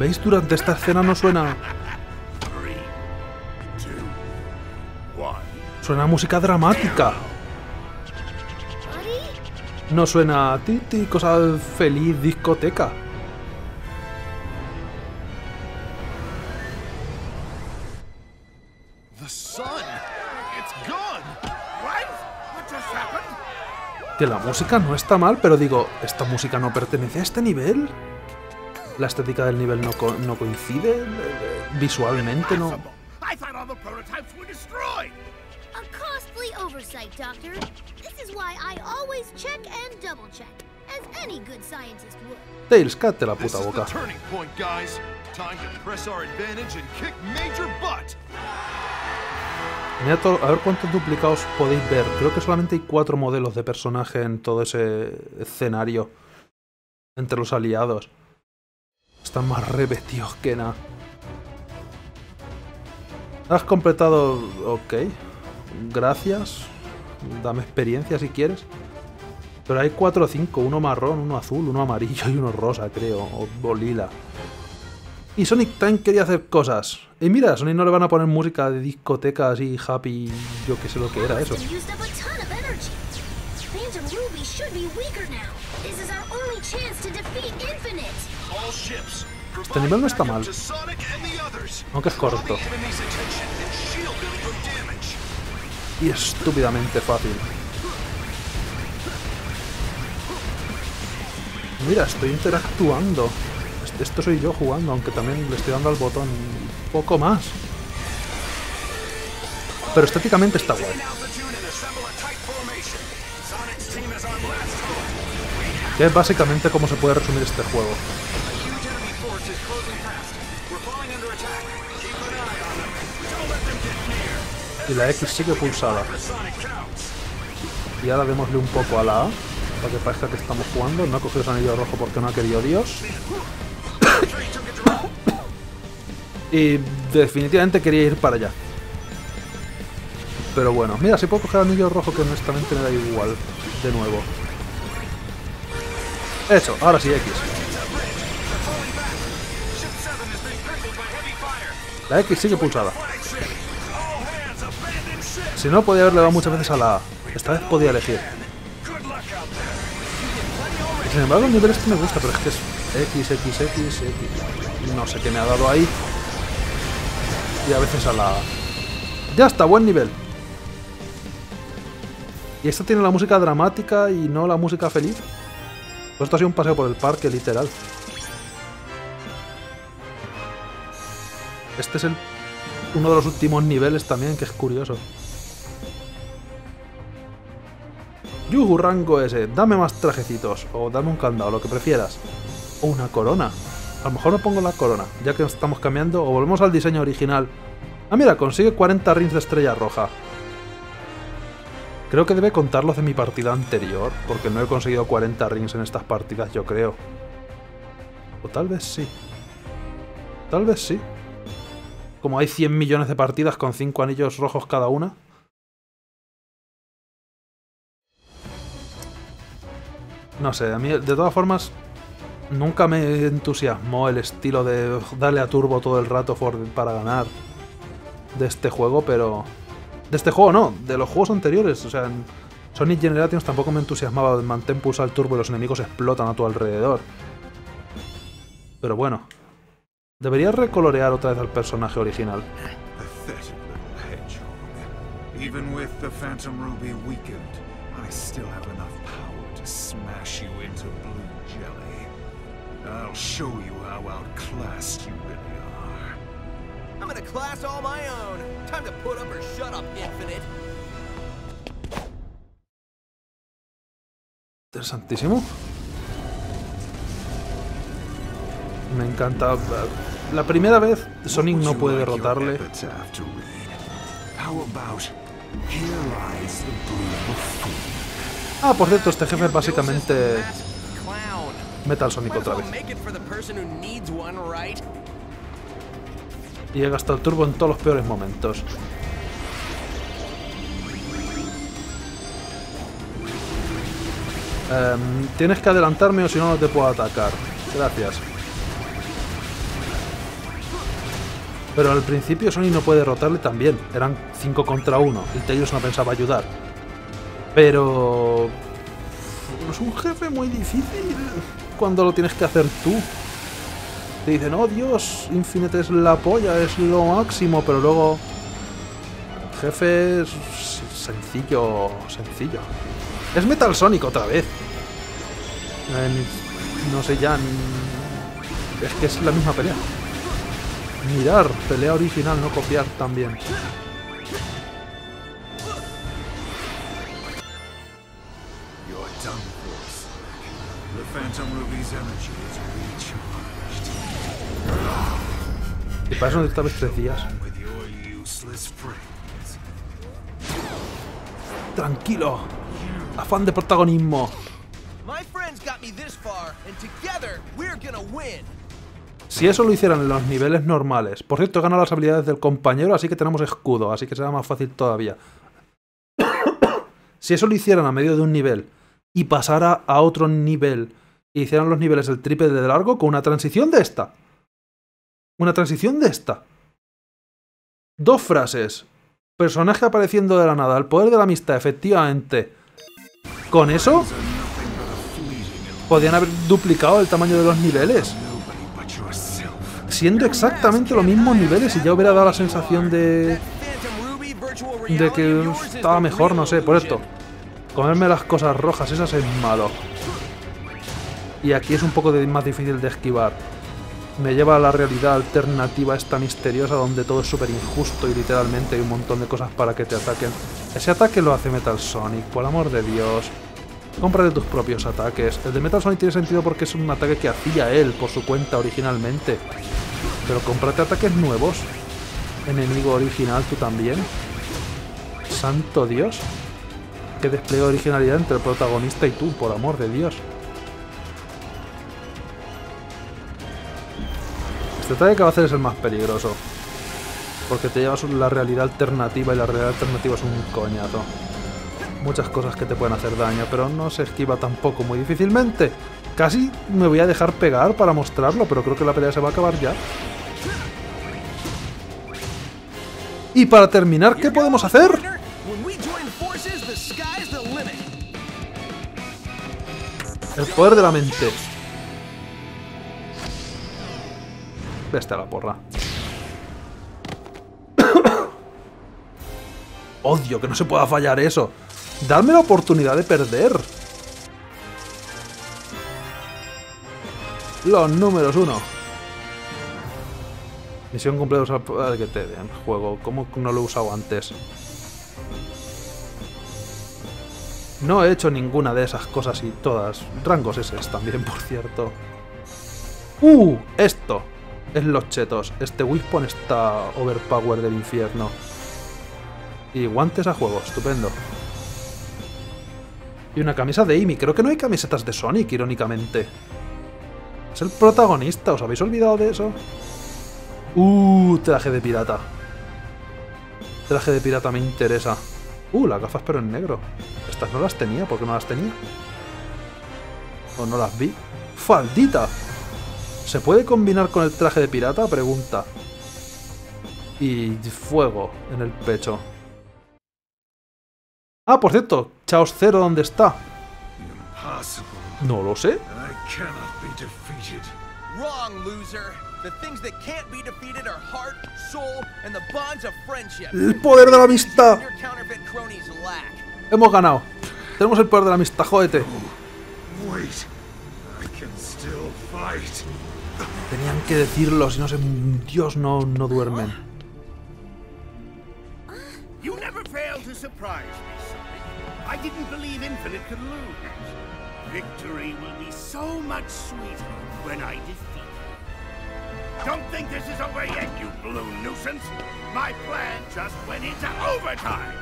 ¿Veis? Durante esta escena no suena... Suena música dramática. No suena titi, cosa feliz, discoteca. Que la música no está mal, pero digo, ¿esta música no pertenece a este nivel? La estética del nivel no coincide visualmente, ¿no? Tails, cállate la puta boca. A ver cuántos duplicados podéis ver. Creo que solamente hay 4 modelos de personaje en todo ese escenario. Entre los aliados. Están más repetidos que nada. Has completado... Ok. Gracias. Dame experiencia si quieres. Pero hay 4 o 5. Uno marrón, uno azul, uno amarillo y uno rosa, creo. O lila. Y Sonic también quería hacer cosas. Y mira, a Sonic no le van a poner música de discotecas y happy... Yo qué sé lo que era eso. Phantom Ruby should be weaker now. This is our only chance to defeat Infinite. All ships, Este nivel no está mal, aunque es corto. Y estúpidamente fácil. Mira, estoy interactuando. Esto soy yo jugando, aunque también le estoy dando al botón un poco más. Pero estéticamente está guay. Que es básicamente cómo se puede resumir este juego. Y la X sigue pulsada. Y ahora démosle un poco a la A, para que parezca que estamos jugando. No ha cogido ese anillo rojo porque no ha querido Dios. Y definitivamente quería ir para allá. Pero bueno, mira, si puedo coger el anillo rojo, que honestamente me da igual. De nuevo. Eso, ahora sí, X. La X sigue pulsada. Si no, podía haberle dado muchas veces a la A. Esta vez podía elegir. Sin embargo, el nivel este me gusta, pero es que es X, X, X, X. No sé qué me ha dado ahí. Y a veces a la A. ¡Ya está! ¡Buen nivel! Y esta tiene la música dramática y no la música feliz. Pues esto ha sido un paseo por el parque, literal. Este es uno de los últimos niveles también, que es curioso. ¡Yuhu, rango S! Dame más trajecitos, o dame un candado, lo que prefieras. O una corona. A lo mejor me pongo la corona, ya que estamos cambiando, o volvemos al diseño original. Ah, mira, consigue 40 rings de estrella roja. Creo que debe contarlos de mi partida anterior, porque no he conseguido 40 rings en estas partidas, yo creo. O tal vez sí. Tal vez sí. Como hay 100 millones de partidas con 5 anillos rojos cada una. No sé, a mí, de todas formas, nunca me entusiasmó el estilo de darle a turbo todo el rato para ganar de este juego, pero... De este juego no, de los juegos anteriores. O sea, en Sonic Generations tampoco me entusiasmaba el mantén pulsado el turbo y los enemigos explotan a tu alrededor. Pero bueno. Debería recolorear otra vez al personaje original. I'm in a class all my own. Time to put up or shut up, Infinite. Interesantísimo. Me encanta. La primera vez Sonic no puede derrotarle. Ah, por cierto, este jefe es básicamente Metal Sonic otra vez. Y he gastado el turbo en todos los peores momentos. Tienes que adelantarme o si no, no te puedo atacar. Gracias. Pero al principio Sonic no puede derrotarle también. Eran 5 contra 1. El Tails no pensaba ayudar. Pero... es un jefe muy difícil cuando lo tienes que hacer tú. Te dicen, oh Dios, Infinite es la polla, es lo máximo, pero luego... el jefe es sencillo, sencillo. Es Metal Sonic otra vez. No sé ya... es que es la misma pelea. Mirar, pelea original, no copiar también. Y para eso necesitabas 3 días. Tranquilo. Afán de protagonismo. Si eso lo hicieran en los niveles normales. Por cierto, he ganado las habilidades del compañero, así que tenemos escudo, así que será más fácil todavía. Si eso lo hicieran a medio de un nivel y pasara a otro nivel y hicieran los niveles el triple de largo con una transición de esta. Una transición de esta. 2 frases. Personaje apareciendo de la nada. El poder de la amistad, efectivamente. Con eso... podían haber duplicado el tamaño de los niveles. siendo exactamente los mismos niveles, y ya hubiera dado la sensación de que estaba mejor, no sé, por esto. Comerme las cosas rojas esas es malo. Y aquí es un poco más difícil de esquivar. Me lleva a la realidad alternativa esta misteriosa donde todo es súper injusto y literalmente hay un montón de cosas para que te ataquen. Ese ataque lo hace Metal Sonic, por amor de Dios. Cómprate tus propios ataques. El de Metal Sonic tiene sentido porque es un ataque que hacía él por su cuenta originalmente. Pero cómprate ataques nuevos. Enemigo original, tú también. Santo Dios. Que despliega originalidad entre el protagonista y tú, por amor de Dios. Este ataque que va a hacer es el más peligroso. Porque te llevas la realidad alternativa y la realidad alternativa es un coñazo. Muchas cosas que te pueden hacer daño, pero no se esquiva tampoco muy difícilmente. Casi me voy a dejar pegar para mostrarlo, pero creo que la pelea se va a acabar ya. Y para terminar, ¿qué podemos hacer? El poder de la mente. Vete a la porra. Odio que no se pueda fallar eso. Darme la oportunidad de perder. Los números 1. Misión cumplida, usar el que te den. Juego, ¿cómo no lo he usado antes? No he hecho ninguna de esas cosas y todas. Rangos S también, por cierto. Esto es los chetos. Este Wispon está overpower del infierno. Y guantes a juego, estupendo. Y una camisa de Amy. Creo que no hay camisetas de Sonic, irónicamente. Es el protagonista, ¿os habéis olvidado de eso? Traje de pirata. Traje de pirata me interesa. Las gafas pero en negro. Estas no las tenía, ¿por qué no las tenía? ¿O no las vi? ¡Faldita! ¿Se puede combinar con el traje de pirata? Pregunta. Y fuego en el pecho. Ah, por cierto, Chaos Zero, ¿dónde está? No lo sé. ¡El poder de la amistad! Hemos ganado. Tenemos el poder de la amistad, jódete. Tenían que decirlo, si no se... Dios, no duermen. I didn't believe Infinite could lose. Victory will be so much sweeter when I defeat you. Don't think this is over yet, you blue nuisance. My plan just went into overtime.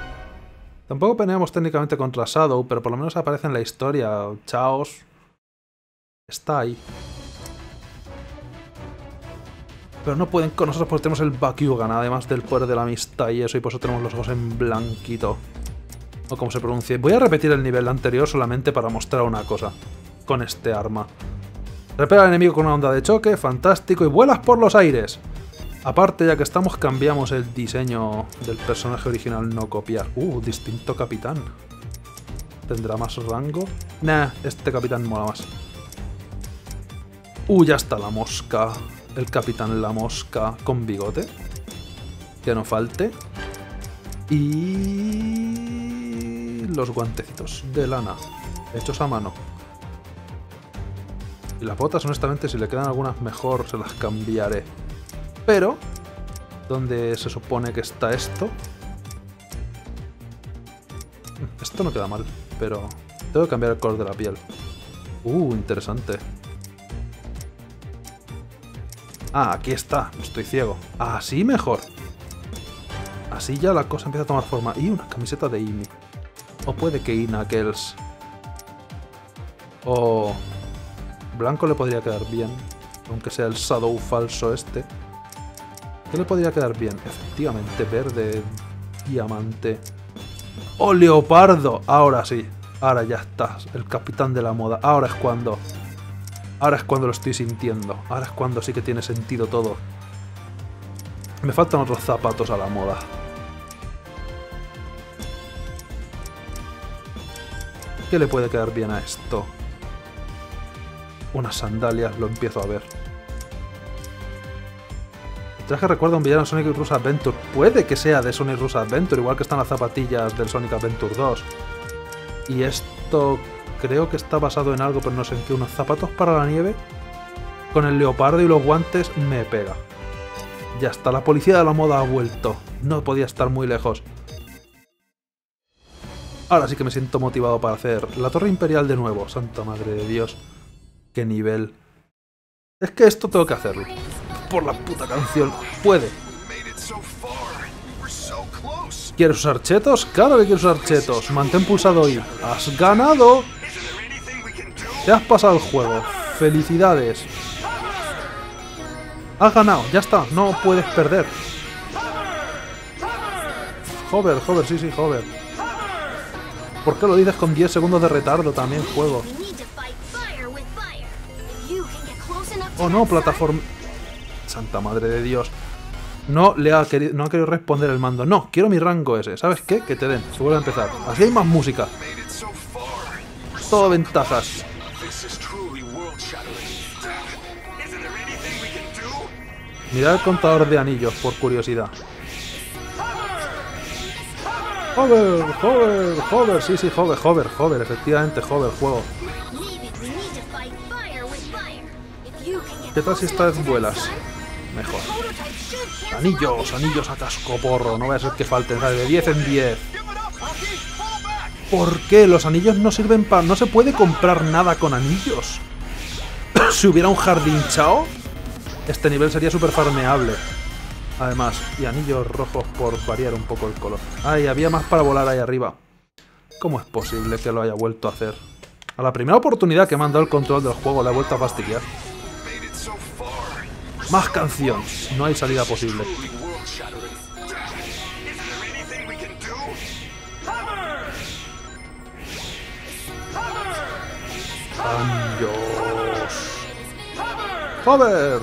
Tampoco peleamos técnicamente contra Shadow, pero por lo menos aparece en la historia. Chaos está ahí. Pero no pueden con nosotros porque tenemos el Bakugan, además del poder de la amistad y eso, y por eso tenemos los ojos en blanquito. O como se pronuncie. Voy a repetir el nivel anterior solamente para mostrar una cosa. Con este arma. Repela al enemigo con una onda de choque, fantástico, y vuelas por los aires. Aparte, ya que estamos, cambiamos el diseño del personaje original, no copiar. Distinto capitán. ¿Tendrá más rango? Nah, este capitán mola más. Ya está la mosca. El capitán la mosca con bigote. Que no falte. Y... los guantecitos de lana hechos a mano, y las botas, honestamente, si le quedan algunas mejor se las cambiaré, pero ¿dónde se supone que está esto? Esto no queda mal, pero tengo que cambiar el color de la piel. Interesante. Aquí está, estoy ciego. Así mejor, así ya la cosa empieza a tomar forma. Y una camiseta de Amy. O puede que Knuckles. O... blanco le podría quedar bien. Aunque sea el Shadow falso este. ¿Qué le podría quedar bien? Efectivamente, verde, diamante. ¡Oh, leopardo! Ahora sí. Ahora ya estás. El capitán de la moda. Ahora es cuando... ahora es cuando lo estoy sintiendo. Ahora es cuando sí que tiene sentido todo. Me faltan otros zapatos a la moda. ¿Qué le puede quedar bien a esto? Unas sandalias, lo empiezo a ver. traje recuerda a un villano Sonic Rush Adventure. Puede que sea de Sonic Rush Adventure, igual que están las zapatillas del Sonic Adventure 2. Y esto creo que está basado en algo, pero no sé en qué. Unos zapatos para la nieve con el leopardo y los guantes me pega. Ya está, la policía de la moda ha vuelto. No podía estar muy lejos. Ahora sí que me siento motivado para hacer la Torre Imperial de nuevo. Santa Madre de Dios. Qué nivel. Es que esto tengo que hacerlo. Por la puta canción. Puede. ¿Quieres usar chetos? Claro que quieres usar chetos. Mantén pulsado y... ¡has ganado! Te has pasado el juego. Felicidades. Has ganado. Ya está. No puedes perder. Hover, hover. Sí, sí, hover. ¿Por qué lo dices con 10 segundos de retardo también, juego? Oh no, plataforma... Santa Madre de Dios. No ha querido responder el mando. No, quiero mi rango ese. ¿Sabes qué? Que te den. Se vuelve a empezar. Así hay más música. Todo ventajas. Mirad el contador de anillos, por curiosidad. Hover, hover, hover. Sí, sí, hover, hover, hover. Efectivamente, hover, juego. ¿Qué tal si esta vez vuelas? Mejor. Anillos, anillos a cascoporro. No vaya a ser que falten, ¿sabes? De 10 en 10. ¿Por qué? Los anillos no sirven para... No se puede comprar nada con anillos. Si hubiera un jardín Chao, este nivel sería súper farmeable. Además, y anillos rojos por variar un poco el color. Ay, había más para volar ahí arriba. ¿Cómo es posible que lo haya vuelto a hacer? A la primera oportunidad que me han dado el control del juego, le he vuelto a fastidiar. Más canción. No hay salida posible. ¡Adiós! ¡Hover!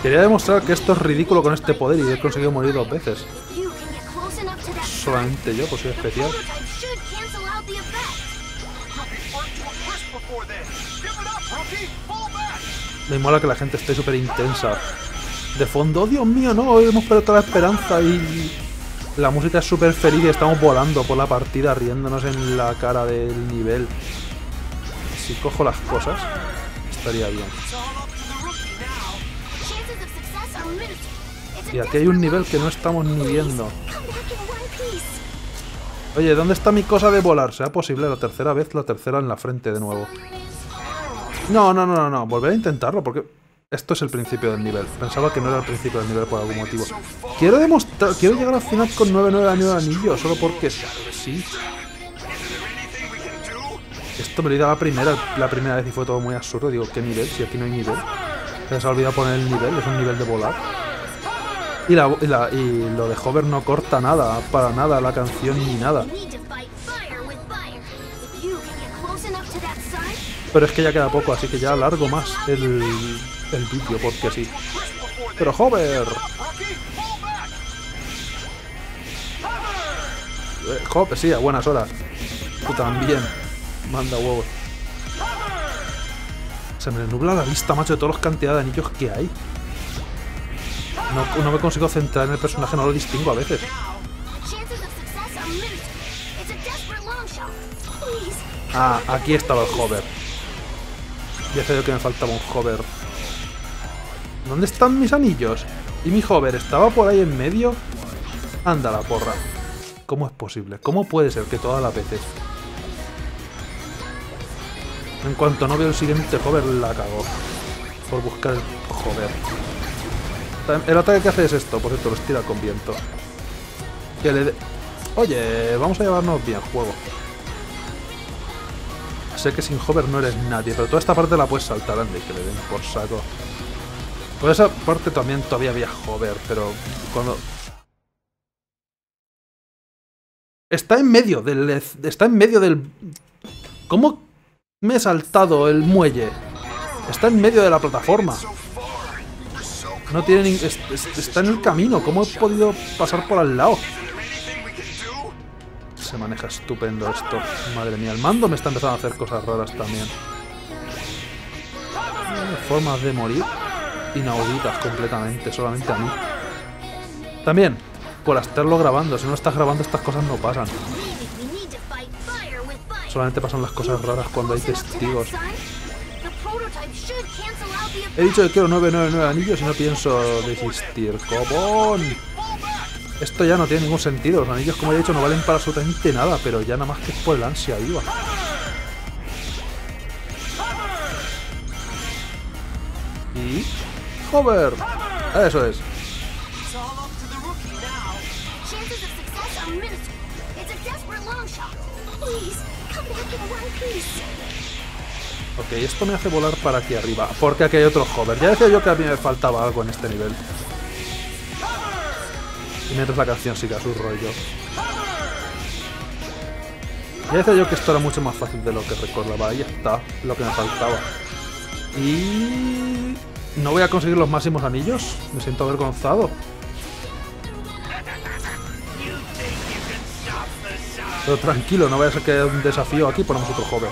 Quería demostrar que esto es ridículo con este poder y he conseguido morir dos veces. Solamente yo, pues soy especial. Me mola que la gente esté súper intensa. De fondo, ¡oh, Dios mío, no! Hoy hemos perdido toda la esperanza y... La música es súper feliz y estamos volando por la partida, riéndonos en la cara del nivel. Si cojo las cosas, estaría bien. Y aquí hay un nivel que no estamos ni viendo. Oye, ¿dónde está mi cosa de volar? ¿Será posible la tercera vez? La tercera en la frente de nuevo. No, no, no, no, no. Volver a intentarlo porque esto es el principio del nivel. Pensaba que no era el principio del nivel por algún motivo. Quiero demostrar, quiero llegar al final con 9 anillos solo porque sí. Esto me lo he ido a la primera vez y fue todo muy absurdo. Digo, ¿qué nivel? Si aquí no hay nivel. Se ha olvidado poner el nivel, es un nivel de volar. Y lo de hover no corta nada, para nada la canción ni nada. Pero es que ya queda poco, así que ya largo más el vídeo, porque sí. ¡Pero hover! Hover, sí, a buenas horas. Tú también. Manda huevos. Se me nubla la vista, macho, de todas las cantidades de anillos que hay. No me consigo centrar en el personaje, no lo distingo a veces. Ah, aquí estaba el hover. Ya sé yo que me faltaba un hover. ¿Dónde están mis anillos? ¿Y mi hover estaba por ahí en medio? Anda la porra. ¿Cómo es posible? ¿Cómo puede ser que todas las veces? En cuanto no veo el siguiente hover, la cago. Por buscar el hover. El ataque que hace es esto. Por cierto, los tira con viento. Que le de... Oye, vamos a llevarnos bien, juego. Sé que sin hover no eres nadie, pero toda esta parte la puedes saltar, anda, y que le den por saco. Por esa parte también todavía había hover, pero cuando... Está en medio del... ¿Cómo me he saltado el muelle? Está en medio de la plataforma. No tiene ni... Está en el camino. ¿Cómo he podido pasar por al lado? Se maneja estupendo esto. Madre mía, el mando me está empezando a hacer cosas raras también. Formas de morir. inauditas completamente, solamente a mí. También, por estarlo grabando, si no lo estás grabando estas cosas no pasan. Solamente pasan las cosas raras cuando hay testigos. He dicho que quiero 999 anillos y no pienso desistir. ¡Copón! Esto ya no tiene ningún sentido. Los anillos, como he dicho, no valen para absolutamente nada, pero ya nada más que es por el ansia viva. Y... ¡Hover! Eso es. Ok, esto me hace volar para aquí arriba, porque aquí hay otro hover. Ya decía yo que a mí me faltaba algo en este nivel. Y mientras la canción sigue a su rollo. Ya decía yo que esto era mucho más fácil de lo que recordaba. Ahí está lo que me faltaba. Y... ¿no voy a conseguir los máximos anillos? Me siento avergonzado. Pero tranquilo, no vaya a ser que haya un desafío aquí. Ponemos otro hover.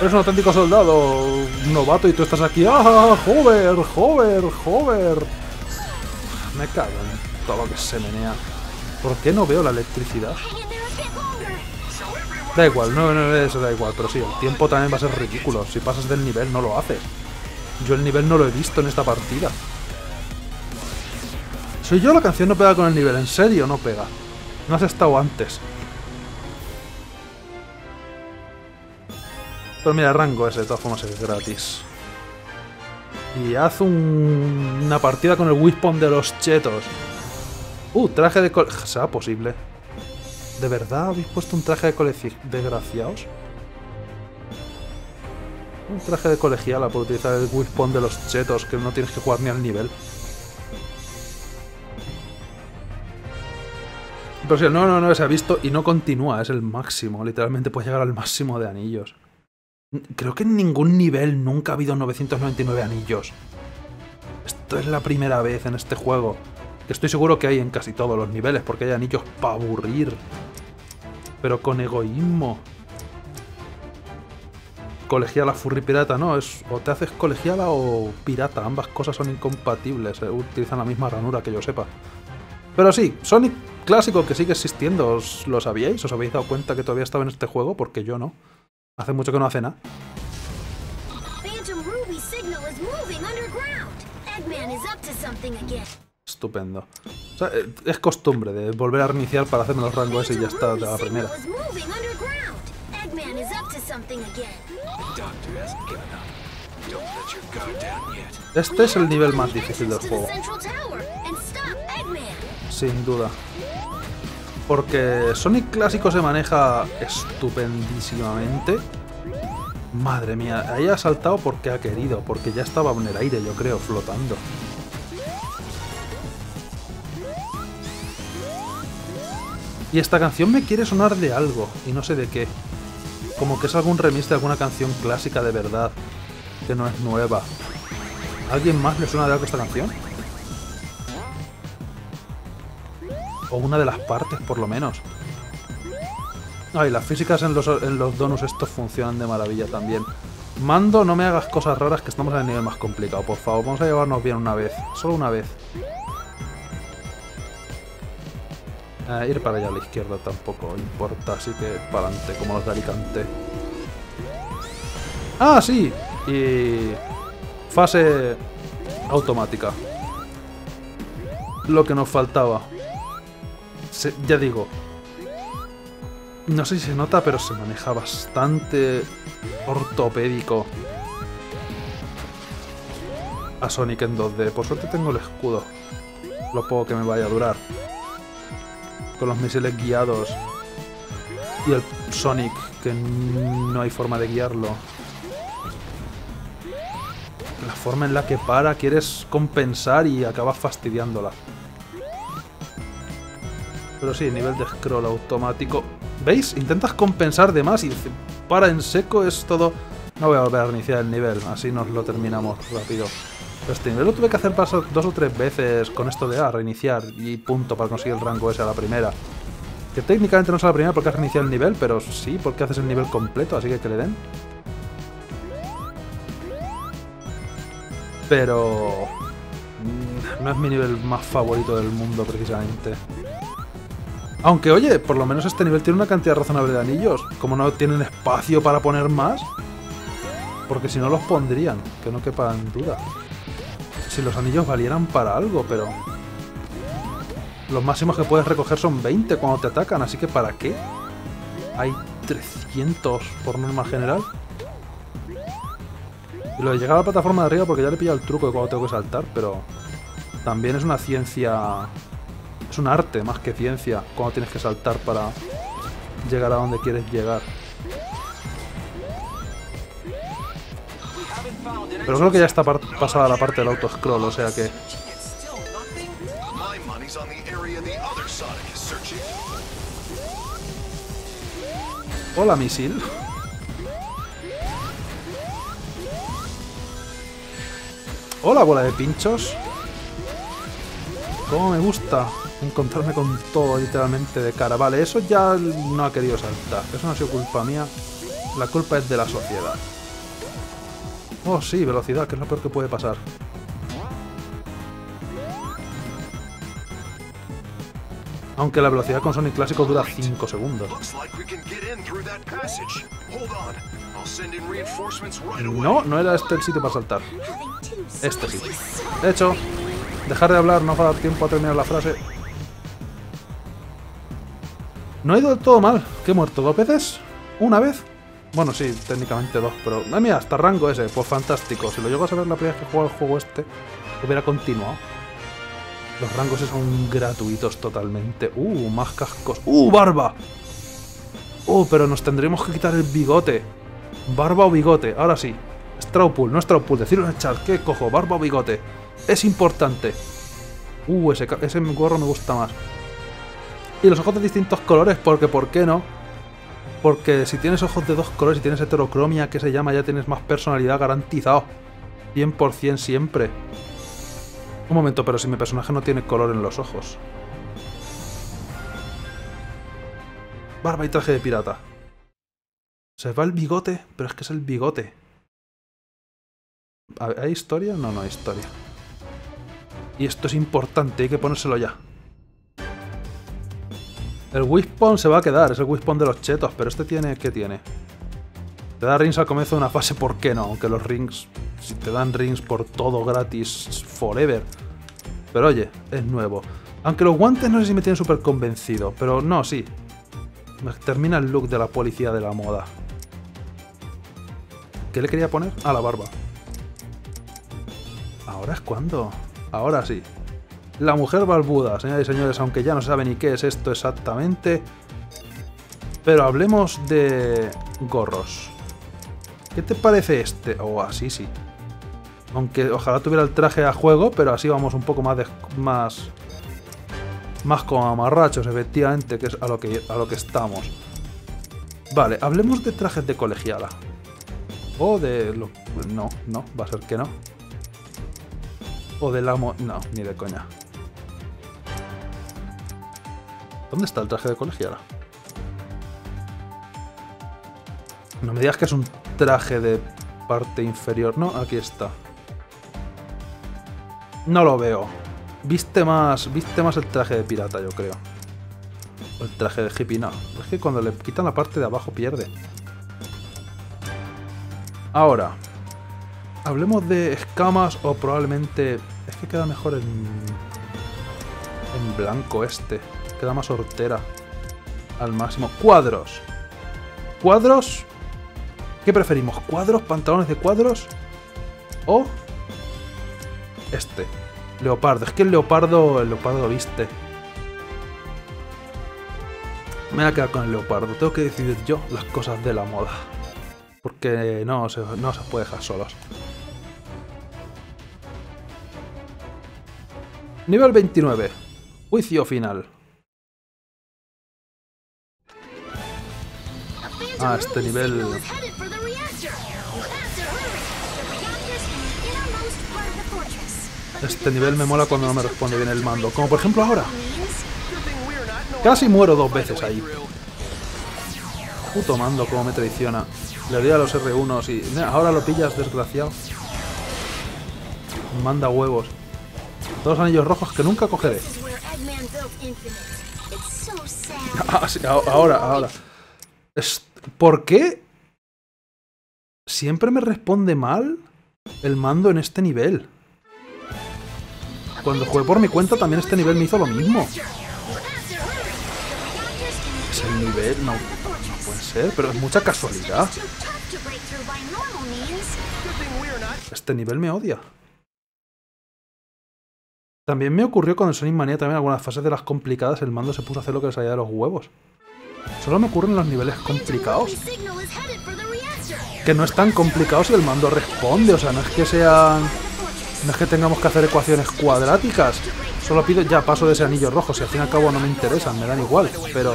Eres un auténtico soldado, un novato, y tú estás aquí. ¡Ah! ¡Hover! ¡Hover! ¡Hover! Me cago en todo lo que se menea. ¿Por qué no veo la electricidad? Da igual, no eso da igual, pero sí, el tiempo también va a ser ridículo. Si pasas del nivel no lo haces. Yo el nivel no lo he visto en esta partida. Soy yo, la canción no pega con el nivel, en serio no pega. No has estado antes. Pero mira, rango ese de todas formas es gratis. Y haz una partida con el Wispon de los chetos. Traje de colección. ¿Será posible? ¿De verdad habéis puesto un traje de colección? ¿Desgraciados? Un traje de colegiala para utilizar el Wispon de los chetos, que no tienes que jugar ni al nivel. Pero si el 999 se ha visto y no continúa, es el máximo. Literalmente puedes llegar al máximo de anillos. Creo que en ningún nivel nunca ha habido 999 anillos. Esto es la primera vez en este juego. Estoy seguro que hay en casi todos los niveles, porque hay anillos para aburrir. Pero con egoísmo. Colegiala, furry, pirata, no. Es, o te haces colegiala o pirata. Ambas cosas son incompatibles. Utilizan la misma ranura, que yo sepa. Pero sí, Sonic clásico que sigue existiendo. ¿Os lo sabíais? ¿Os habéis dado cuenta que todavía estaba en este juego? Porque yo no. Hace mucho que no hace nada. Estupendo. O sea, es costumbre de volver a reiniciar para hacerme los rangos ese y ya está de la primera. Este es el nivel más difícil del juego. Sin duda. Porque Sonic clásico se maneja estupendísimamente. Madre mía, ahí ha saltado porque ha querido, porque ya estaba en el aire, yo creo, flotando. Y esta canción me quiere sonar de algo, y no sé de qué. Como que es algún remix de alguna canción clásica de verdad, que no es nueva. ¿A alguien más le suena de algo esta canción? O una de las partes, por lo menos. Ay, las físicas en los donuts estos funcionan de maravilla también. Mando, no me hagas cosas raras, que estamos en el nivel más complicado, por favor. Vamos a llevarnos bien una vez. Solo una vez. Ir para allá a la izquierda tampoco importa, así que para adelante, como los de Alicante. ¡Ah, sí! Y... fase automática. Lo que nos faltaba. Ya digo, no sé si se nota, pero se maneja bastante ortopédico a Sonic en 2D. Por suerte tengo el escudo, lo poco que me vaya a durar, con los misiles guiados y el Sonic, que no hay forma de guiarlo. La forma en la que para, quieres compensar y acabas fastidiándola. Pero sí, nivel de scroll automático. ¿Veis? Intentas compensar de más y para en seco, es todo... No voy a volver a reiniciar el nivel, así nos lo terminamos rápido. Este nivel lo tuve que hacer pasar 2 o 3 veces con esto de reiniciar y punto para conseguir el rango ese a la primera. Que técnicamente no es la primera porque has reiniciado el nivel, pero sí, porque haces el nivel completo, así que le den. Pero... no es mi nivel más favorito del mundo, precisamente. Aunque, oye, por lo menos este nivel tiene una cantidad razonable de anillos. Como no tienen espacio para poner más... porque si no los pondrían, que no quepa en duda. Si los anillos valieran para algo, pero... los máximos que puedes recoger son 20 cuando te atacan, así que ¿para qué? Hay 300 por norma general. Y lo de llegar a la plataforma de arriba porque ya le he pillado el truco de cuando tengo que saltar, pero... también es una ciencia... es un arte más que ciencia cuando tienes que saltar para llegar a donde quieres llegar. Pero creo que ya está pasada la parte del auto-scroll, o sea que... hola, misil. Hola, bola de pinchos. Cómo me gusta encontrarme con todo literalmente de cara. Vale, eso ya no ha querido saltar. Eso no ha sido culpa mía. La culpa es de la sociedad. Oh, sí, velocidad, que es lo peor que puede pasar. Aunque la velocidad con Sonic Clásico dura 5 segundos. No, no era este el sitio para saltar. Este sí. De hecho, dejar de hablar no va a dar tiempo a terminar la frase. No he ido del todo mal. ¿Que he muerto dos veces? ¿Una vez? Bueno, sí, técnicamente dos, pero... ah, mira, hasta rango ese. Pues fantástico. Si lo llego a saber la primera vez que juego al juego este, hubiera continuado. Los rangos son gratuitos totalmente. Más cascos. Barba. Pero nos tendremos que quitar el bigote. Barba o bigote, ahora sí. Strawpool, no Strawpool, decirlo en el chat. ¿Qué cojo? Barba o bigote. Es importante. Ese gorro me gusta más. Y los ojos de distintos colores, porque ¿por qué no? Porque si tienes ojos de dos colores y tienes heterocromia, que se llama, ya tienes más personalidad garantizado. 100% siempre. Un momento, pero si mi personaje no tiene color en los ojos. Barba y traje de pirata. Se va el bigote, pero es que es el bigote. A ver, ¿hay historia? No, no hay historia. Y esto es importante, hay que ponérselo ya. El Wispon se va a quedar, es el Wispon de los chetos, pero este tiene... ¿qué tiene? Te da rings al comienzo de una fase, ¿por qué no? Aunque los rings... si te dan rings por todo gratis, forever. Pero oye, es nuevo. Aunque los guantes no sé si me tienen súper convencido, pero no, sí. Me termina el look de la policía de la moda. ¿Qué le quería poner? Ah, la barba. ¿Ahora es cuando? Ahora sí. La mujer barbuda, señoras y señores, aunque ya no sabe ni qué es esto exactamente. Pero hablemos de gorros. ¿Qué te parece este? Así sí. Aunque ojalá tuviera el traje a juego, pero así vamos un poco más más como amarrachos, efectivamente, que es a lo que estamos. Vale, hablemos de trajes de colegiala. No, no, va a ser que no. O del amo... no, ni de coña. ¿Dónde está el traje de colegiala? No me digas que es un traje de parte inferior. No, aquí está. No lo veo. Viste más el traje de pirata, yo creo. O el traje de hippie, no. Es que cuando le quitan la parte de abajo pierde. Ahora, hablemos de escamas o probablemente... es que queda mejor en blanco este. Queda más hortera. Al máximo. Cuadros. Cuadros... ¿qué preferimos? ¿Cuadros? ¿Pantalones de cuadros? ¿O? Este. Leopardo. Es que el leopardo viste. Me voy a quedar con el leopardo. Tengo que decidir yo las cosas de la moda. Porque no se puede dejar solos. Nivel 29. Juicio final. Ah, este nivel... este nivel me mola cuando no me responde bien el mando. Como por ejemplo ahora. Casi muero dos veces ahí. Puto mando, como me traiciona. Le doy a los R1s y... Ahora lo pillas, desgraciado. Manda huevos. Dos anillos rojos que nunca cogeré. Ah, sí, ahora. ¿Por qué? Siempre me responde mal el mando en este nivel. Cuando jugué por mi cuenta también este nivel me hizo lo mismo. Es el nivel, no puede ser, pero es mucha casualidad. Este nivel me odia. También me ocurrió con el Sonic Mania, también en algunas fases de las complicadas el mando se puso a hacer lo que le salía de los huevos. Solo me ocurren los niveles complicados. Que no es tan complicado si el mando responde, o sea, no es que sean... No es que tengamos que hacer ecuaciones cuadráticas. Solo pido... Ya, paso de ese anillo rojo, si al fin y al cabo no me interesan, me dan igual, pero...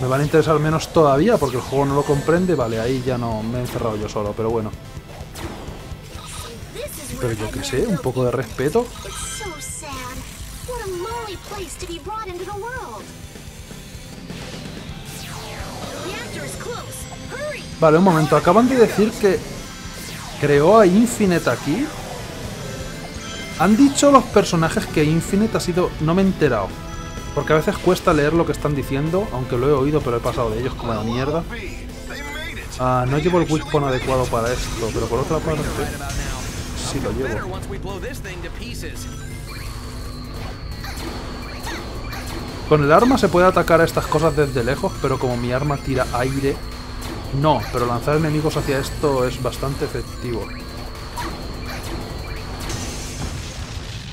Me van a interesar menos todavía porque el juego no lo comprende, vale, ahí ya no me he encerrado yo solo, pero bueno. Pero yo qué sé, un poco de respeto. Vale, un momento, acaban de decir que creó a Infinite aquí. Han dicho los personajes que Infinite ha sido... No me he enterado, porque a veces cuesta leer lo que están diciendo, aunque lo he oído pero he pasado de ellos como la mierda. Ah, no llevo el Wispon adecuado para esto, pero por otra parte... Sí, lo llevo. Con el arma se puede atacar a estas cosas desde lejos, pero como mi arma tira aire, no, pero lanzar enemigos hacia esto es bastante efectivo.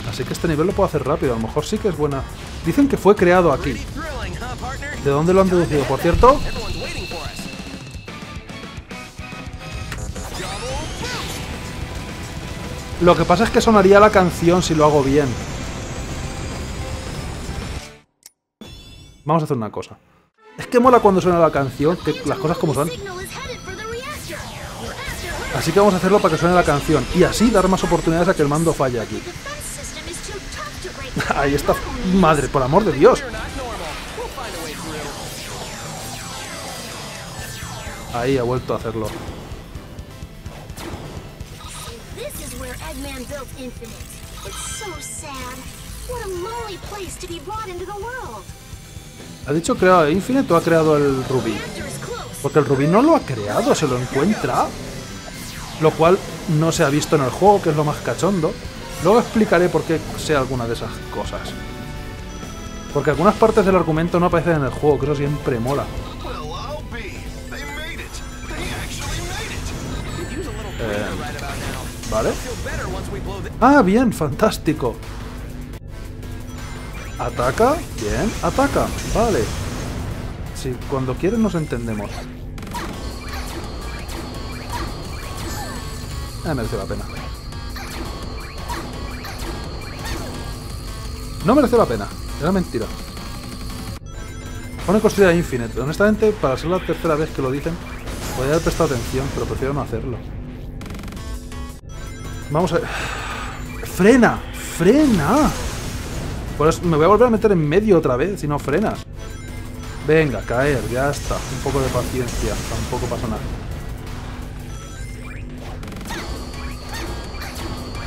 Así que este nivel lo puedo hacer rápido, a lo mejor sí que es buena. Dicen que fue creado aquí. ¿De dónde lo han deducido? Por cierto... Lo que pasa es que sonaría la canción si lo hago bien. Vamos a hacer una cosa. Es que mola cuando suena la canción, que las cosas como son. Así que vamos a hacerlo para que suene la canción. Y así dar más oportunidades a que el mando falle aquí. Ahí está. Madre, por amor de Dios. Ahí ha vuelto a hacerlo. ¿Ha dicho creado Infinite o ha creado el Rubí? Porque el Rubí no lo ha creado, se lo encuentra. Lo cual no se ha visto en el juego, que es lo más cachondo. Luego explicaré por qué sé alguna de esas cosas. Porque algunas partes del argumento no aparecen en el juego, que eso siempre mola. ¿Vale? Ah, bien, fantástico. Ataca, bien, ataca, vale. Sí, cuando quieres nos entendemos. Merece la pena. No merece la pena, era mentira. Pone construida Infinite. Honestamente, para ser la tercera vez que lo dicen, podría haber prestado atención, pero prefiero no hacerlo. Vamos a... ¡Frena! ¡Frena! Pues me voy a volver a meter en medio otra vez si no frenas. Venga, caer, ya está. Un poco de paciencia, tampoco pasa nada.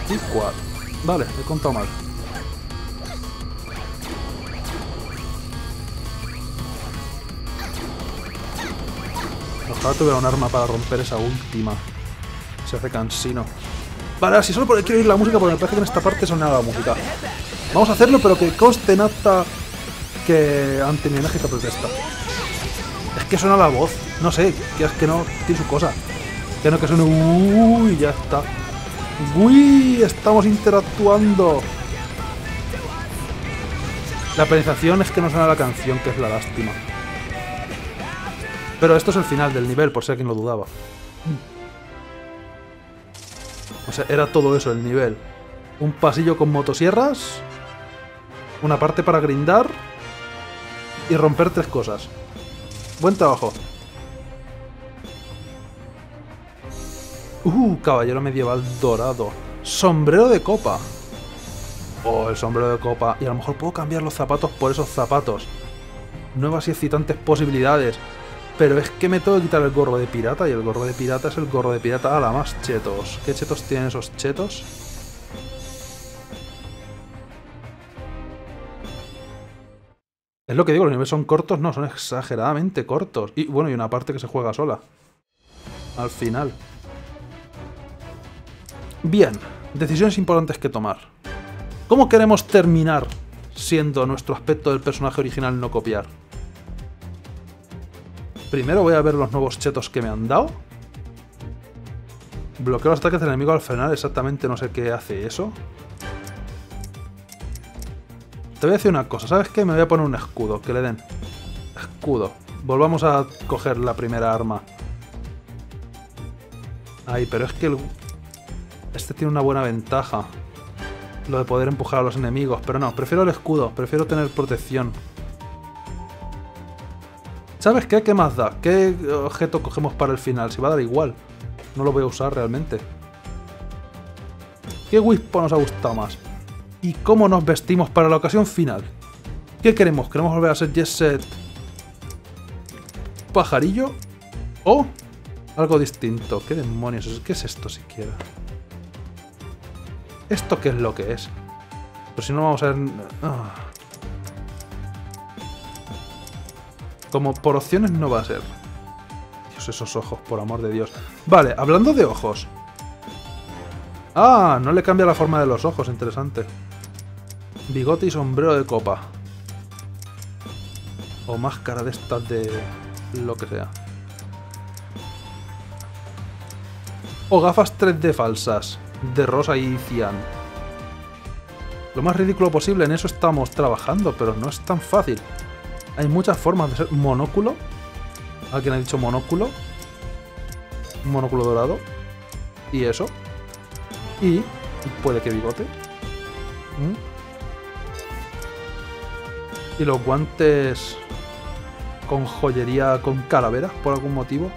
Y cuatro. Vale, he contado mal. Ojalá tuviera un arma para romper esa última. Se hace cansino. Para, si solo porque quiero oír la música, porque me parece que en esta parte sonaba la música. Vamos a hacerlo, pero que conste en acta que ante mi enérgica protesta. Es que suena la voz, no sé, que es que no tiene su cosa. Que no que suene... Uy, ya está. Uy, estamos interactuando. La penalización es que no suena la canción, que es la lástima. Pero esto es el final del nivel, por si alguien lo dudaba. O sea, era todo eso el nivel. Un pasillo con motosierras. Una parte para grindar. Y romper tres cosas. Buen trabajo. Caballero medieval dorado. Sombrero de copa. Oh, el sombrero de copa. Y a lo mejor puedo cambiar los zapatos por esos zapatos. nuevas y excitantes posibilidades. Pero es que me tengo que quitar el gorro de pirata, y el gorro de pirata es el gorro de pirata a la más chetos. ¿Qué chetos tienen esos chetos? Es lo que digo, los niveles son cortos, no, son exageradamente cortos. Y bueno, y una parte que se juega sola. Al final. Bien, decisiones importantes que tomar. ¿Cómo queremos terminar siendo nuestro aspecto del personaje original no copiar? Primero voy a ver los nuevos chetos que me han dado. Bloqueo los ataques del enemigo al frenar, exactamente no sé qué hace eso. Te voy a decir una cosa, ¿sabes qué? Me voy a poner un escudo, que le den. Escudo. Volvamos a coger la primera arma. Ay, pero es que el... este tiene una buena ventaja. Lo de poder empujar a los enemigos, pero no, prefiero el escudo, prefiero tener protección. ¿Sabes qué? ¿Qué más da? ¿Qué objeto cogemos para el final? Si va a dar igual. No lo voy a usar realmente. ¿Qué Wispon nos ha gustado más? ¿Y cómo nos vestimos para la ocasión final? ¿Qué queremos? ¿Queremos volver a ser Jet Set pajarillo? ¿O algo distinto? ¿Qué demonios? ¿Qué es esto siquiera? ¿Esto qué es lo que es? Pero si no vamos a ver... Como por opciones no va a ser. Dios, esos ojos, por amor de Dios. Vale, hablando de ojos. Ah, no le cambia la forma de los ojos, interesante. Bigote y sombrero de copa. O máscara de estas de... lo que sea. O gafas 3D falsas. De rosa y cian. Lo más ridículo posible, en eso estamos trabajando, pero no es tan fácil. Hay muchas formas de ser. Monóculo. Alguien ha dicho monóculo. Monóculo dorado. Y eso. Y puede que bigote. Y los guantes con joyería, con calaveras por algún motivo.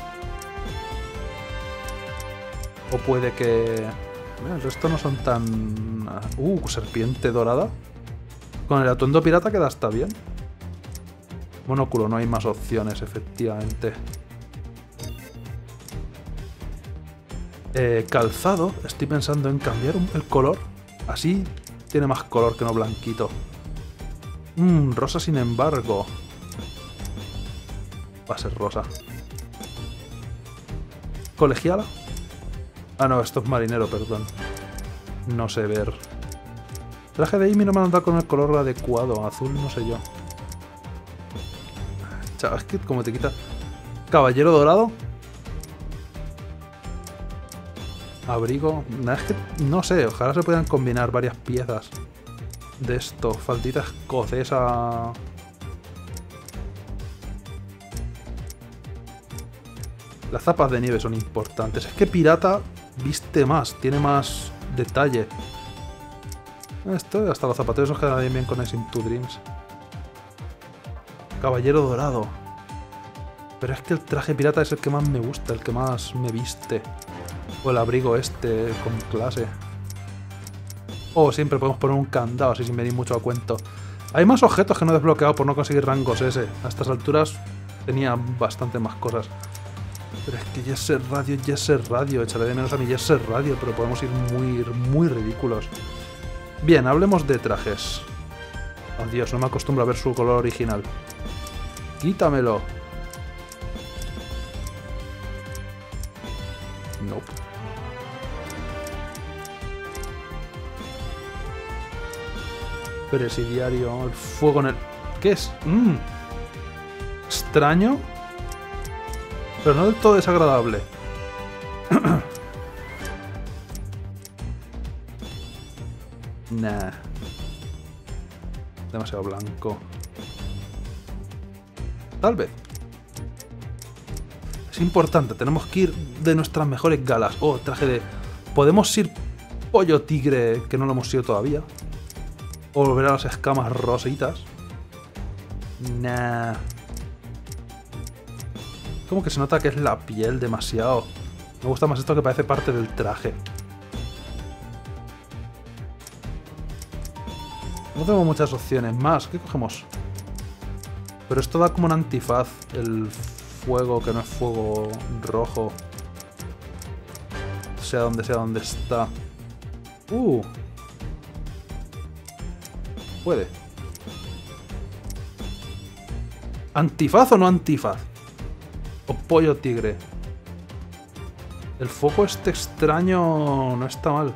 O puede que... Mira, el resto no son tan... serpiente dorada. Con el atuendo pirata queda hasta bien. Monóculo, no hay más opciones, efectivamente. Calzado, estoy pensando en cambiar el color. Así tiene más color que no blanquito. Rosa sin embargo. Va a ser rosa. Colegiala. Ah, no, esto es marinero, perdón. No sé ver. Traje de Amy no me han dado con el color adecuado. Azul, no sé yo. Chao, es que como te quita... Caballero dorado. Abrigo. Nada, es que no sé. Ojalá se puedan combinar varias piezas de esto. Faldita escocesa. Las zapas de nieve son importantes. Es que pirata... viste más, tiene más detalle. Esto, hasta los zapateros nos quedan bien con Ice in Two Dreams. Caballero dorado. Pero es que el traje pirata es el que más me gusta, el que más me viste. O el abrigo este con clase. O siempre podemos poner un candado, así sin venir mucho a cuento. Hay más objetos que no he desbloqueado por no conseguir rangos S. A estas alturas tenía bastante más cosas. Pero es que Yeser Radio, echaré de menos a mi Yeser Radio, pero podemos ir muy, muy ridículos. Bien, hablemos de trajes. Oh Dios, no me acostumbro a ver su color original. ¡Quítamelo! Nope. Presidiario, el fuego en el... ¿Qué es? Extraño... pero no del todo desagradable. Nah. Demasiado blanco. Tal vez. Es importante, tenemos que ir de nuestras mejores galas. Oh, traje de... Podemos ir pollo tigre, que no lo hemos ido todavía. O volver a las escamas rositas. Nah. Como que se nota que es la piel demasiado. Me gusta más esto que parece parte del traje. No tengo muchas opciones más. ¿Qué cogemos? Pero esto da como un antifaz, el fuego, que no es fuego rojo. Sea donde está. Puede. ¿Antifaz o no antifaz? O pollo tigre. El foco este extraño no está mal.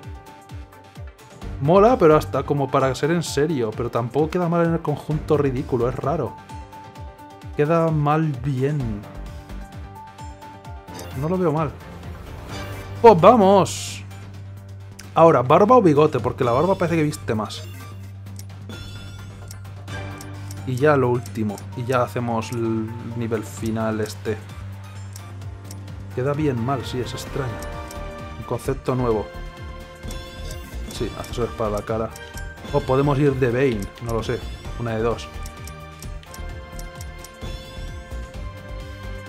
Mola, pero hasta como para ser en serio. Pero tampoco queda mal en el conjunto ridículo, es raro. Queda mal bien. No lo veo mal. ¡Pues vamos! Ahora, ¿barba o bigote? Porque la barba parece que viste más. Y ya lo último. Y ya hacemos el nivel final este. Queda bien mal, sí, es extraño. Un concepto nuevo. Sí, accesorios para la cara. O podemos ir de Bane, no lo sé. Una de dos.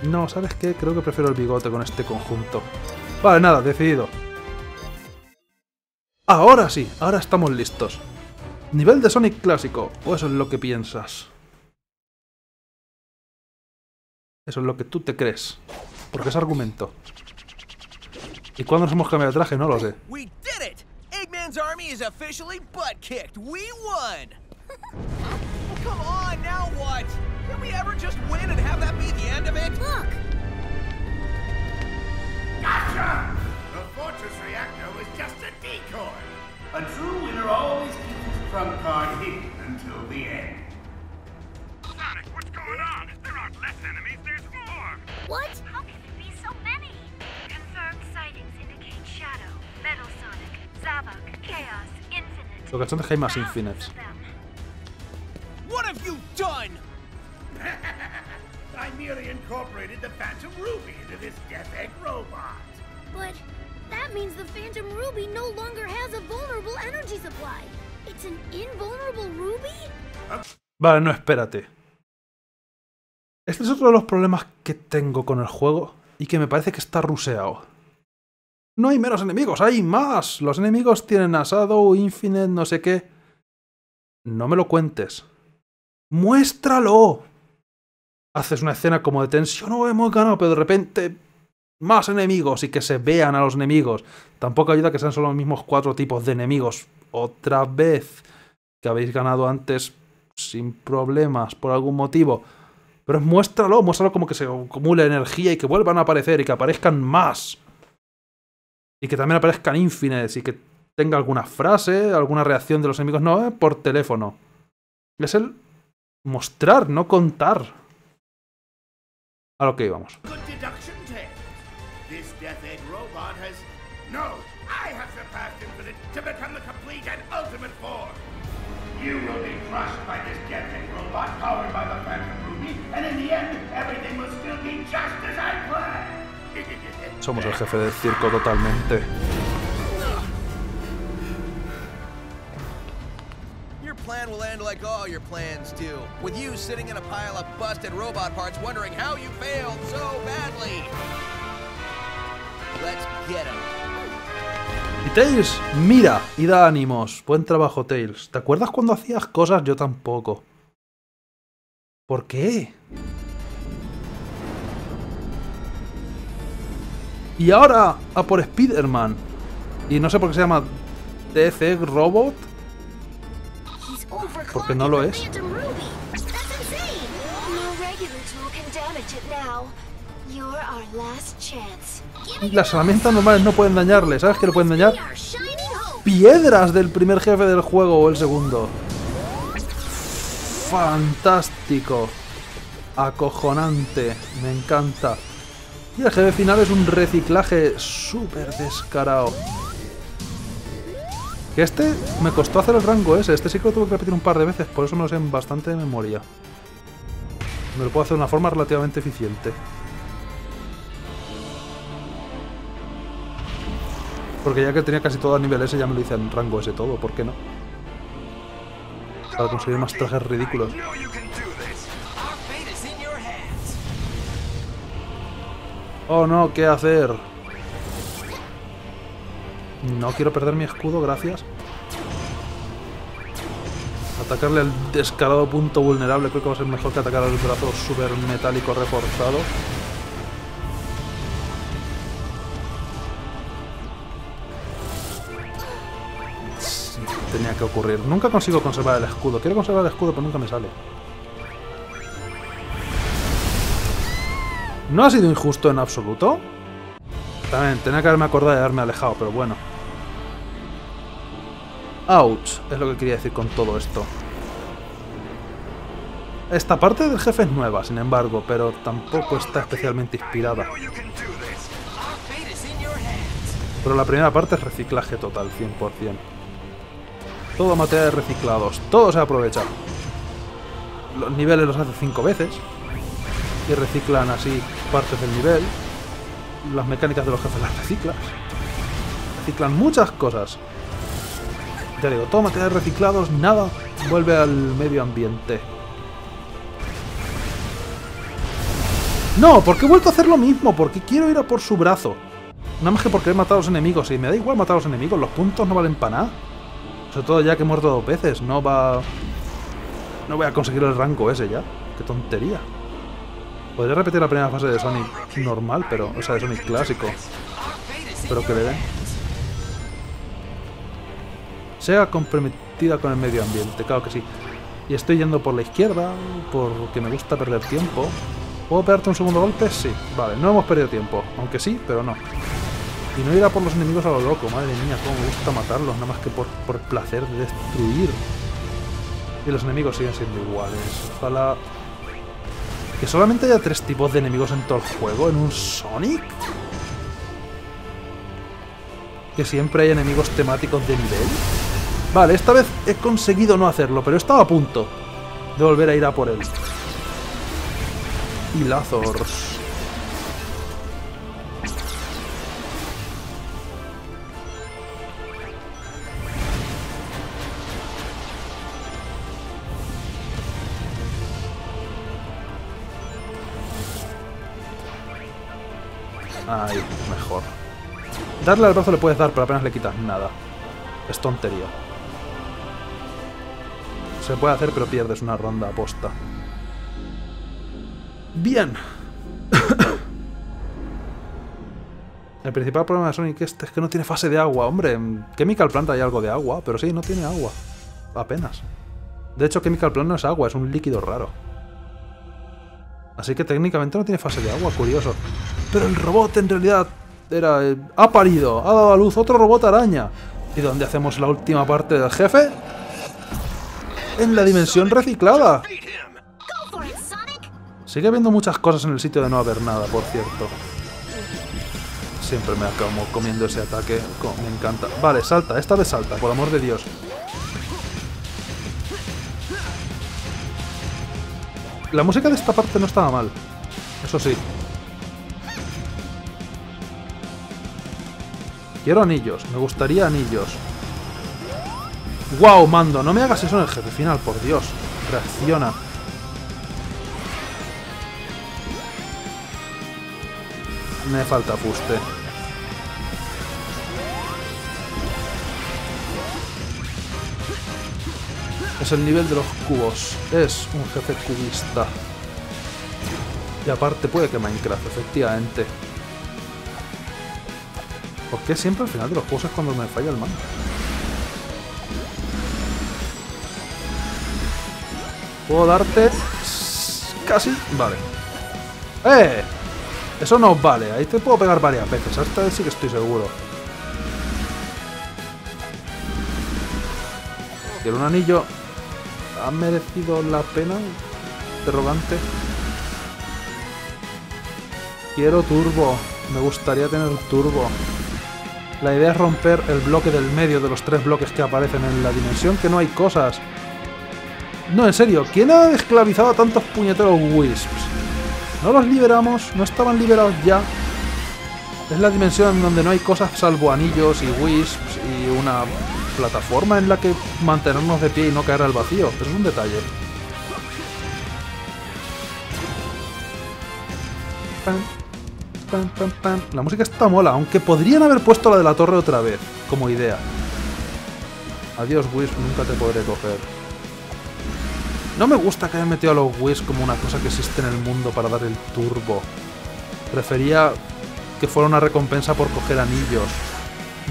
No, ¿sabes qué? Creo que prefiero el bigote con este conjunto. Vale, nada, decidido. Ahora sí, ahora estamos listos. Nivel de Sonic clásico, o eso es lo que piensas. Eso es lo que tú te crees. Porque es argumento. ¿Y cuándo nos hemos cambiado de traje? No lo sé. What? How can there be so many? Confirmed sightings indicate Shadow, Metal Sonic, Zavok, Chaos, Infinite. Lo que son hay más Infinites. What have you done? I merely incorporated the Phantom Ruby into this Death Egg robot. But that means the Phantom Ruby no longer has a vulnerable energy supply. It's an invulnerable Ruby? Vale, no, espérate. Este es otro de los problemas que tengo con el juego y que me parece que está ruseado. No hay menos enemigos, hay más. Los enemigos tienen a Shadow, Infinite, no sé qué. No me lo cuentes. ¡Muéstralo! Haces una escena como de tensión, no hemos ganado, pero de repente más enemigos y que se vean a los enemigos. Tampoco ayuda que sean solo los mismos cuatro tipos de enemigos. Otra vez que habéis ganado antes sin problemas por algún motivo. Pero muéstralo, muéstralo como que se acumule energía y que vuelvan a aparecer y que aparezcan más. Y que también aparezcan Infinites y que tenga alguna frase, alguna reacción de los enemigos. No, por teléfono. Es el mostrar, no contar. A lo que íbamos. Somos el jefe del circo totalmente. Your plan will end like all your plans do, with you sitting in a pile of busted robot parts wondering how you failed so badly. Let's get 'em. Y Tails, mira y da ánimos. Buen trabajo, Tails. ¿Te acuerdas cuando hacías cosas? Yo tampoco. ¿Por qué? Y ahora a por Spider-Man. Y no sé por qué se llama DC Robot. Porque no lo es. Las herramientas normales no pueden dañarle. ¿Sabes qué le pueden dañar? Piedras del primer jefe del juego o el segundo. Fantástico. Acojonante. Me encanta. Y el jefe final es un reciclaje súper descarado. Que este me costó hacer el rango ese. Este sí que lo tuve que repetir un par de veces, por eso me lo sé en bastante de memoria. Me lo puedo hacer de una forma relativamente eficiente. Porque ya que tenía casi todo a nivel S, ya me lo hice en rango S todo, ¿por qué no? Para conseguir más trajes ridículos. Oh no, ¿qué hacer? No quiero perder mi escudo, gracias. Atacarle al descarado punto vulnerable creo que va a ser mejor que atacar al brazo super metálico reforzado. Tenía que ocurrir. Nunca consigo conservar el escudo. Quiero conservar el escudo, pero nunca me sale. No ha sido injusto en absoluto. También tenía que haberme acordado de haberme alejado, pero bueno. Ouch, es lo que quería decir con todo esto. Esta parte del jefe es nueva, sin embargo, pero tampoco está especialmente inspirada. Pero la primera parte es reciclaje total, 100%. Todo materiales reciclados, todo se aprovecha. Los niveles los hace 5 veces. Y reciclan así partes del nivel. Las mecánicas de los jefes las reciclas. Reciclan muchas cosas. Ya digo, todo materiales reciclados, nada vuelve al medio ambiente. No, porque he vuelto a hacer lo mismo, porque quiero ir a por su brazo. Nada más que porque he matado a los enemigos, y me da igual matar a los enemigos, los puntos no valen para nada. Sobre todo ya que he muerto 2 veces, no voy a conseguir el rango ese ya. Qué tontería. Podría repetir la primera fase de Sonic normal, pero, o sea, de Sonic clásico. Pero que le den. Sea comprometida con el medio ambiente, claro que sí. Y estoy yendo por la izquierda, porque me gusta perder tiempo. ¿Puedo pegarte un segundo golpe? Sí. Vale, no hemos perdido tiempo. Aunque sí, pero no. Y no ir a por los enemigos a lo loco, madre mía, cómo me gusta matarlos, nada más que por placer de destruir. Y los enemigos siguen siendo iguales. Ojalá... ¿Que solamente haya 3 tipos de enemigos en todo el juego? ¿En un Sonic? ¿Que siempre hay enemigos temáticos de nivel? Vale, esta vez he conseguido no hacerlo, pero estaba a punto de volver a ir a por él. Y lazos... Ahí, mejor. Darle al brazo le puedes dar, pero apenas le quitas nada. Es tontería. Se puede hacer, pero pierdes una ronda aposta. Bien. El principal problema de Sonic este es que no tiene fase de agua. Hombre, en Chemical Plant hay algo de agua, pero sí, no tiene agua. Apenas. De hecho, Chemical Plant no es agua, es un líquido raro. Así que técnicamente no tiene fase de agua, curioso. Pero el robot en realidad era... ha parido, ha dado a luz otro robot araña. ¿Y dónde hacemos la última parte del jefe? En la dimensión reciclada. Sigue habiendo muchas cosas en el sitio de no haber nada, por cierto. Siempre me acabo comiendo ese ataque, me encanta. Vale, salta, esta vez salta, por amor de Dios. La música de esta parte no estaba mal, eso sí. Quiero anillos, me gustaría anillos. ¡Wow, mando! No me hagas eso en el jefe final, por Dios. Reacciona. Me falta fuste. Es el nivel de los cubos. Es un jefe cubista. Y aparte puede que Minecraft, efectivamente. ¿Por qué siempre al final de los juegos es cuando me falla el mando? ¿Puedo darte? Casi. Vale. ¡Eh! Eso no vale. Ahí te puedo pegar varias veces. Esta vez sí que estoy seguro. Quiero un anillo. ¿Ha merecido la pena? Interrogante. Quiero turbo. Me gustaría tener turbo. La idea es romper el bloque del medio de los 3 bloques que aparecen en la dimensión, que no hay cosas. No, en serio, ¿quién ha esclavizado a tantos puñeteros Wisps? No los liberamos, no estaban liberados ya. Es la dimensión donde no hay cosas salvo anillos y Wisps y una plataforma en la que mantenernos de pie y no caer al vacío. Eso es un detalle. Pan, pan, pan. La música está mola, aunque podrían haber puesto la de la torre otra vez, como idea. Adiós, Wisp, nunca te podré coger. No me gusta que hayan metido a los Whis como una cosa que existe en el mundo para dar el turbo. Prefería que fuera una recompensa por coger anillos.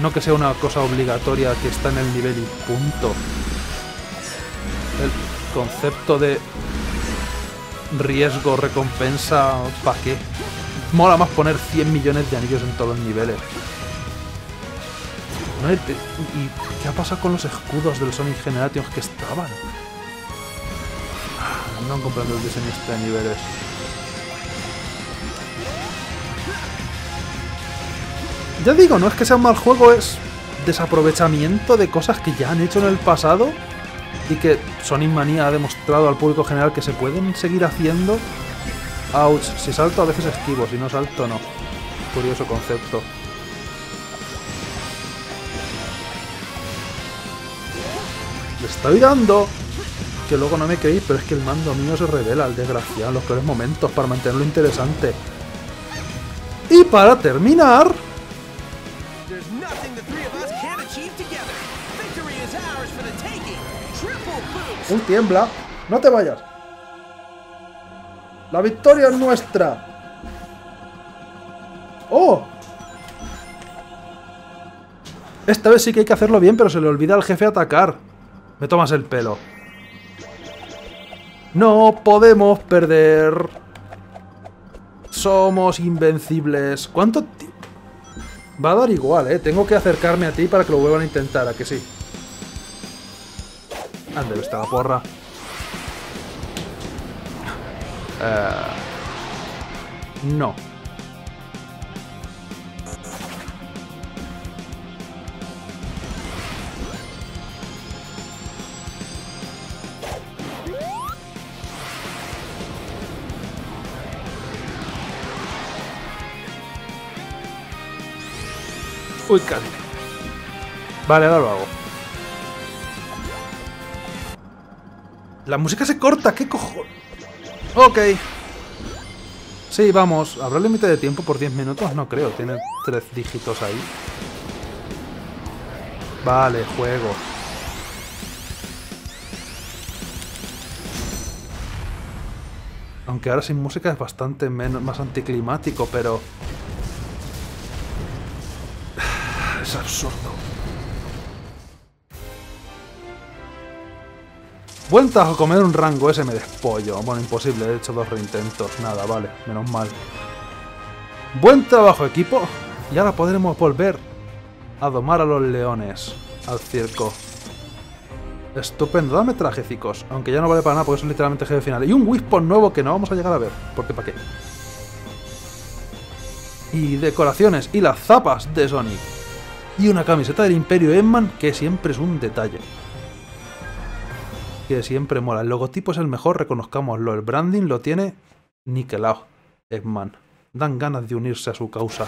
No que sea una cosa obligatoria que está en el nivel y punto. El concepto de riesgo, recompensa, ¿para qué? Mola más poner 100 millones de anillos en todos los niveles. ¿Y qué ha pasado con los escudos del Sonic Generations que estaban? No han comprado el diseñista de niveles. Ya digo, no es que sea un mal juego, es desaprovechamiento de cosas que ya han hecho en el pasado y que Sonic Mania ha demostrado al público general que se pueden seguir haciendo. Ouch, si salto a veces esquivo, si no salto no. Curioso concepto. Le estoy dando, que luego no me creéis, pero es que el mando mío se revela, el desgraciado, en los peores momentos para mantenerlo interesante. Y para terminar, un tiembla, no te vayas. La victoria es nuestra. ¡Oh! Esta vez sí que hay que hacerlo bien, pero se le olvida al jefe atacar. Me tomas el pelo. No podemos perder. Somos invencibles. ¿Cuánto tiempo? Va a dar igual, ¿eh? Tengo que acercarme a ti para que lo vuelvan a intentar, ¿a que sí? Ande, está la porra. No. Uy, casi. Vale, ahora lo hago. La música se corta, ¿qué cojones? Ok. Sí, vamos. ¿Habrá límite de tiempo por 10 minutos? No creo, tiene 3 dígitos ahí. Vale, juego. Aunque ahora sin música es bastante menos, más anticlimático, pero... es absurdo. Vueltas a comer un rango ese, me despollo. Bueno, imposible, he hecho 2 reintentos. Nada, vale, menos mal. Buen trabajo, equipo. Y ahora podremos volver a domar a los leones. Al circo. Estupendo, dame trajecicos. Aunque ya no vale para nada porque eso es literalmente jefe final. Y un Wispon nuevo que no vamos a llegar a ver. Porque para qué. Y decoraciones y las zapas de Sonic. Y una camiseta del Imperio Eggman, que siempre es un detalle. Que siempre mola. El logotipo es el mejor, reconozcámoslo. El branding lo tiene niquelado. Eggman. Dan ganas de unirse a su causa.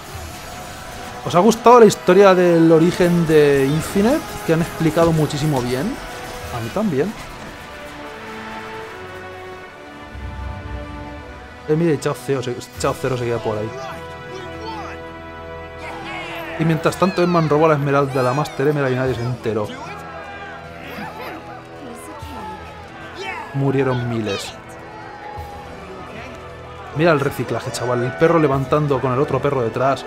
¿Os ha gustado la historia del origen de Infinite? Que han explicado muchísimo bien. A mí también. Mire, Chao Cero seguía por ahí. Y mientras tanto Eggman robó la esmeralda de la Master Emerald y nadie se enteró. Murieron miles. Mira el reciclaje, chaval. El perro levantando con el otro perro detrás.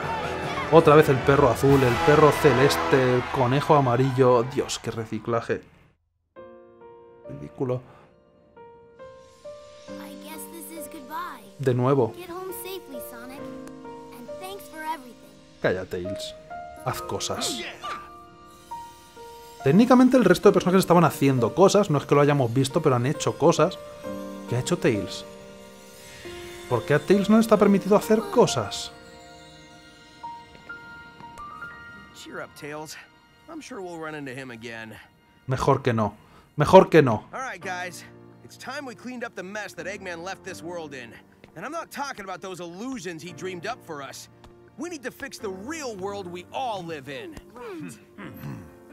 Otra vez el perro azul, el perro celeste, el conejo amarillo. Dios, qué reciclaje. Ridículo. De nuevo. Calla, Tails. Haz cosas. Técnicamente el resto de personajes estaban haciendo cosas, no es que lo hayamos visto, pero han hecho cosas. ¿Qué ha hecho Tails? ¿Por qué a Tails no le está permitido hacer cosas? Mejor que no. Mejor que no. We need to fix the real world we all live in. Right.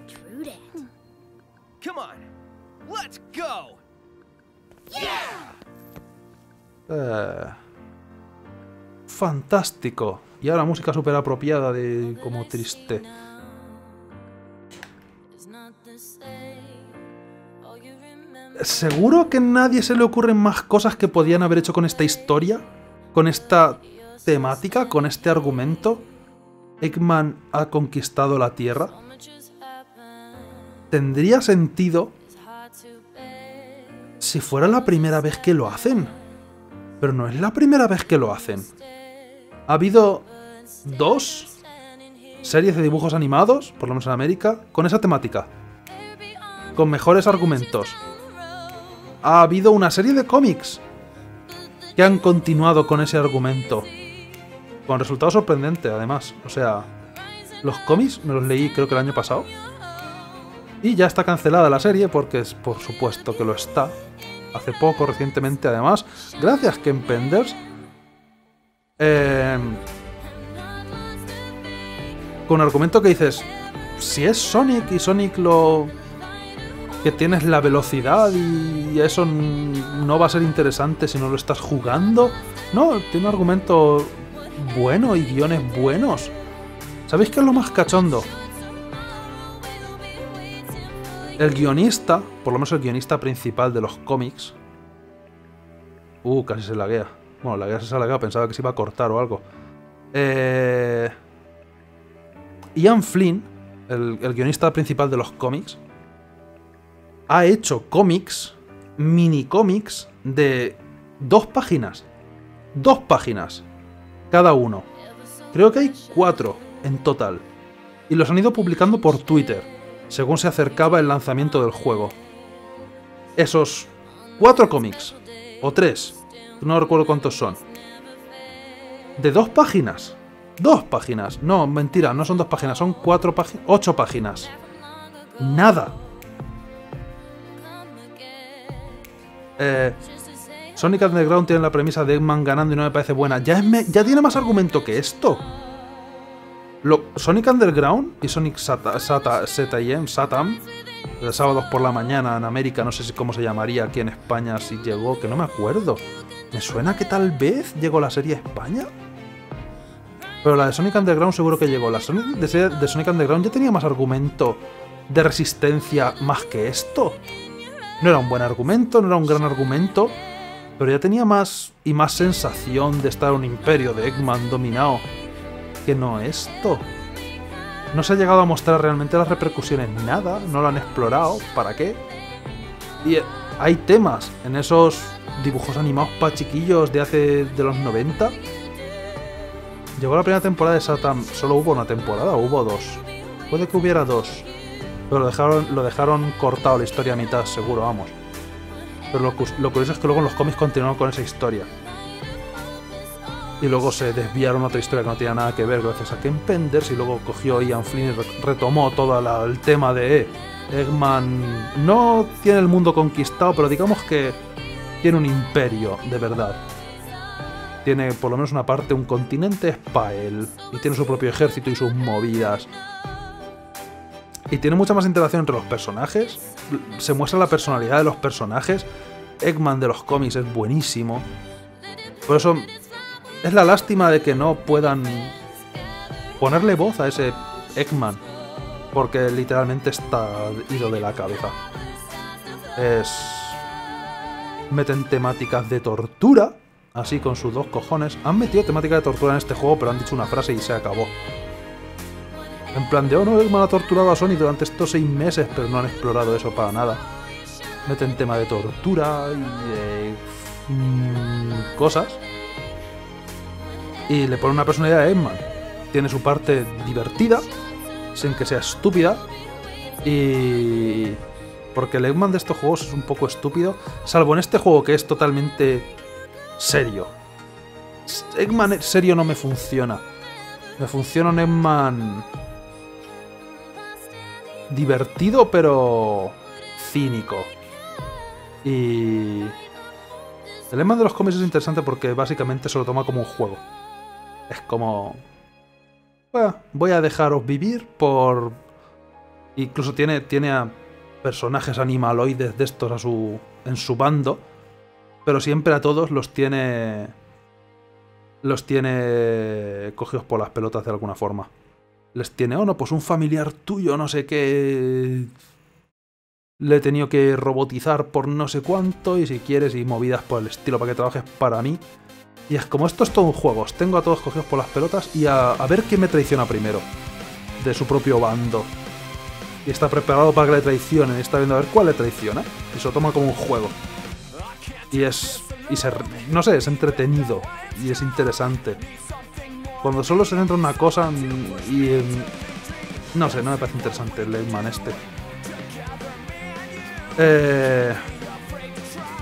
True that. Come on. Let's go. Yeah. Fantástico. Y ahora música súper apropiada de como triste. Seguro que a nadie se le ocurren más cosas que podían haber hecho con esta historia, con esta temática, con este argumento. Eggman ha conquistado la Tierra. Tendría sentido si fuera la primera vez que lo hacen. Pero no es la primera vez que lo hacen. Ha habido 2 series de dibujos animados, por lo menos en América, con esa temática. Con mejores argumentos. Ha habido una serie de cómics que han continuado con ese argumento. Con resultados sorprendentes, además. O sea, los cómics me los leí creo que el año pasado. Y ya está cancelada la serie, porque es, por supuesto que lo está. Hace poco, recientemente, además. Gracias, Ken Penders. Con un argumento que dices, si es Sonic y Sonic lo... que tienes la velocidad y eso no va a ser interesante si no lo estás jugando. No, tiene un argumento bueno y guiones buenos. ¿Sabéis qué es lo más cachondo? El guionista, por lo menos el guionista principal de los cómics... casi se laguea. Bueno, la guía se ha lagueado, pensaba que se iba a cortar o algo. Ian Flynn, el guionista principal de los cómics, ha hecho cómics, mini cómics, de 2 páginas. 2 páginas. Cada uno. Creo que hay 4 en total. Y los han ido publicando por Twitter, según se acercaba el lanzamiento del juego. Esos 4 cómics. O 3. No recuerdo cuántos son. De 2 páginas. 2 páginas. No, mentira, no son 2 páginas. Son 4 páginas. 8 páginas. Nada. Sonic Underground tiene la premisa de Eggman ganando y no me parece buena. Ya tiene más argumento que esto. Sonic Underground y Sonic Satam, los sábados por la mañana en América, no sé si cómo se llamaría aquí en España, si llegó, que no me acuerdo. Me suena que tal vez llegó la serie a España. Pero la de Sonic Underground seguro que llegó. La de Sonic Underground ya tenía más argumento de resistencia más que esto. No era un buen argumento, no era un gran argumento, pero ya tenía más y más sensación de estar en un imperio de Eggman dominado que no esto. No se ha llegado a mostrar realmente las repercusiones, nada, no lo han explorado, ¿para qué? Y hay temas en esos dibujos animados para chiquillos de los 90. Llegó la primera temporada de Satam, solo hubo una temporada, hubo 2. Puede que hubiera 2. Pero lo dejaron cortado la historia a mitad, seguro, vamos. Pero lo curioso es que luego en los cómics continuaron con esa historia. Y luego se desviaron a otra historia que no tenía nada que ver gracias a Ken Penders, y luego cogió Ian Flynn y retomó todo el tema de Eggman. No tiene el mundo conquistado, pero digamos que tiene un imperio, de verdad. Tiene por lo menos una parte, un continente es para él. Y tiene su propio ejército y sus movidas. Y tiene mucha más interacción entre los personajes. Se muestra la personalidad de los personajes. Eggman de los cómics es buenísimo. Por eso es la lástima de que no puedan ponerle voz a ese Eggman. Porque literalmente está ido de la cabeza. Meten temáticas de tortura. Así con sus 2 cojones. Han metido temática de tortura en este juego, pero han dicho una frase y se acabó. En plan de, oh no, Eggman ha torturado a Sonic durante estos 6 meses, pero no han explorado eso para nada. Meten tema de tortura y de... cosas. Y le ponen una personalidad a Eggman. Tiene su parte divertida, sin que sea estúpida. Y... porque el Eggman de estos juegos es un poco estúpido, salvo en este juego que es totalmente serio. Eggman serio no me funciona. Me funciona un Eggman... divertido, pero... cínico. Y... el Eggman de los cómics es interesante porque básicamente se lo toma como un juego. Es como... bueno, voy a dejaros vivir por... incluso tiene a personajes animaloides de estos en su bando. Pero siempre a todos los tiene... cogidos por las pelotas de alguna forma. Les tiene, oh no, pues un familiar tuyo, no sé qué... le he tenido que robotizar por no sé cuánto, y si quieres, y movidas por el estilo para que trabajes para mí. Y es como, esto es todo un juego, os tengo a todos cogidos por las pelotas y a ver quién me traiciona primero, de su propio bando. Y está preparado para que le traicionen, está viendo a ver cuál le traiciona, y se lo toma como un juego. Y es... no sé, es entretenido, y es interesante. Cuando solo se centra en una cosa, y... no sé, no me parece interesante el Eggman este.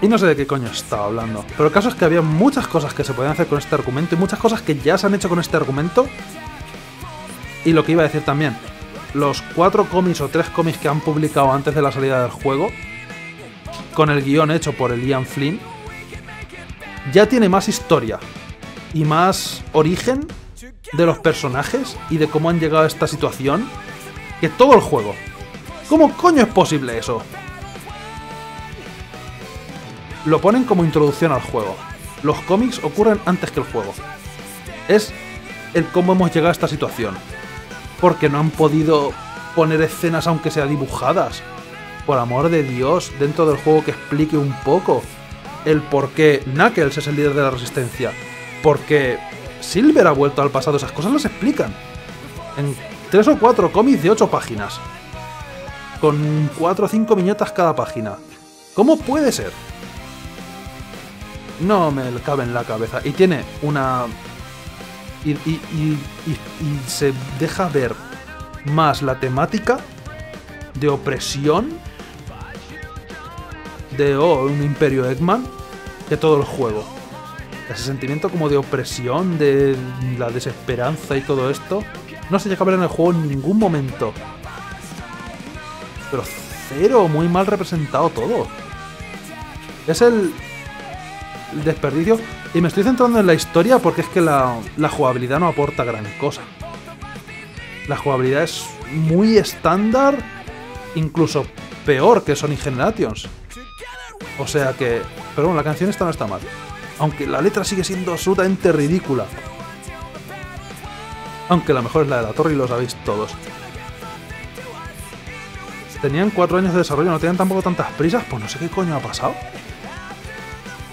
Y no sé de qué coño estaba hablando. Pero el caso es que había muchas cosas que se podían hacer con este argumento, y muchas cosas que ya se han hecho con este argumento. Y lo que iba a decir también, los 4 cómics o 3 cómics que han publicado antes de la salida del juego, con el guión hecho por el Ian Flynn, ya tiene más historia y más origen de los personajes y de cómo han llegado a esta situación que todo el juego. ¿Cómo coño es posible eso? Lo ponen como introducción al juego. Los cómics ocurren antes que el juego. Es el cómo hemos llegado a esta situación. Porque no han podido poner escenas, aunque sea dibujadas, por amor de Dios, dentro del juego que explique un poco el por qué Knuckles es el líder de la Resistencia, porque Silver ha vuelto al pasado. Esas cosas las explican en 3 o 4 cómics de 8 páginas, con 4 o 5 viñetas cada página. ¿Cómo puede ser? No me cabe en la cabeza. Y tiene una... Y se deja ver más la temática de opresión de un Imperio Eggman que todo el juego. Ese sentimiento como de opresión, de la desesperanza y todo esto, no se deja ver en el juego en ningún momento. Pero cero, muy mal representado todo. Es el desperdicio. Y me estoy centrando en la historia porque es que la jugabilidad no aporta gran cosa. La jugabilidad es muy estándar, incluso peor que Sonic Generations. O sea que... pero bueno, la canción esta no está mal, aunque la letra sigue siendo absolutamente ridícula. Aunque la mejor es la de la torre y lo sabéis todos. Tenían 4 años de desarrollo, no tenían tampoco tantas prisas, pues no sé qué coño ha pasado.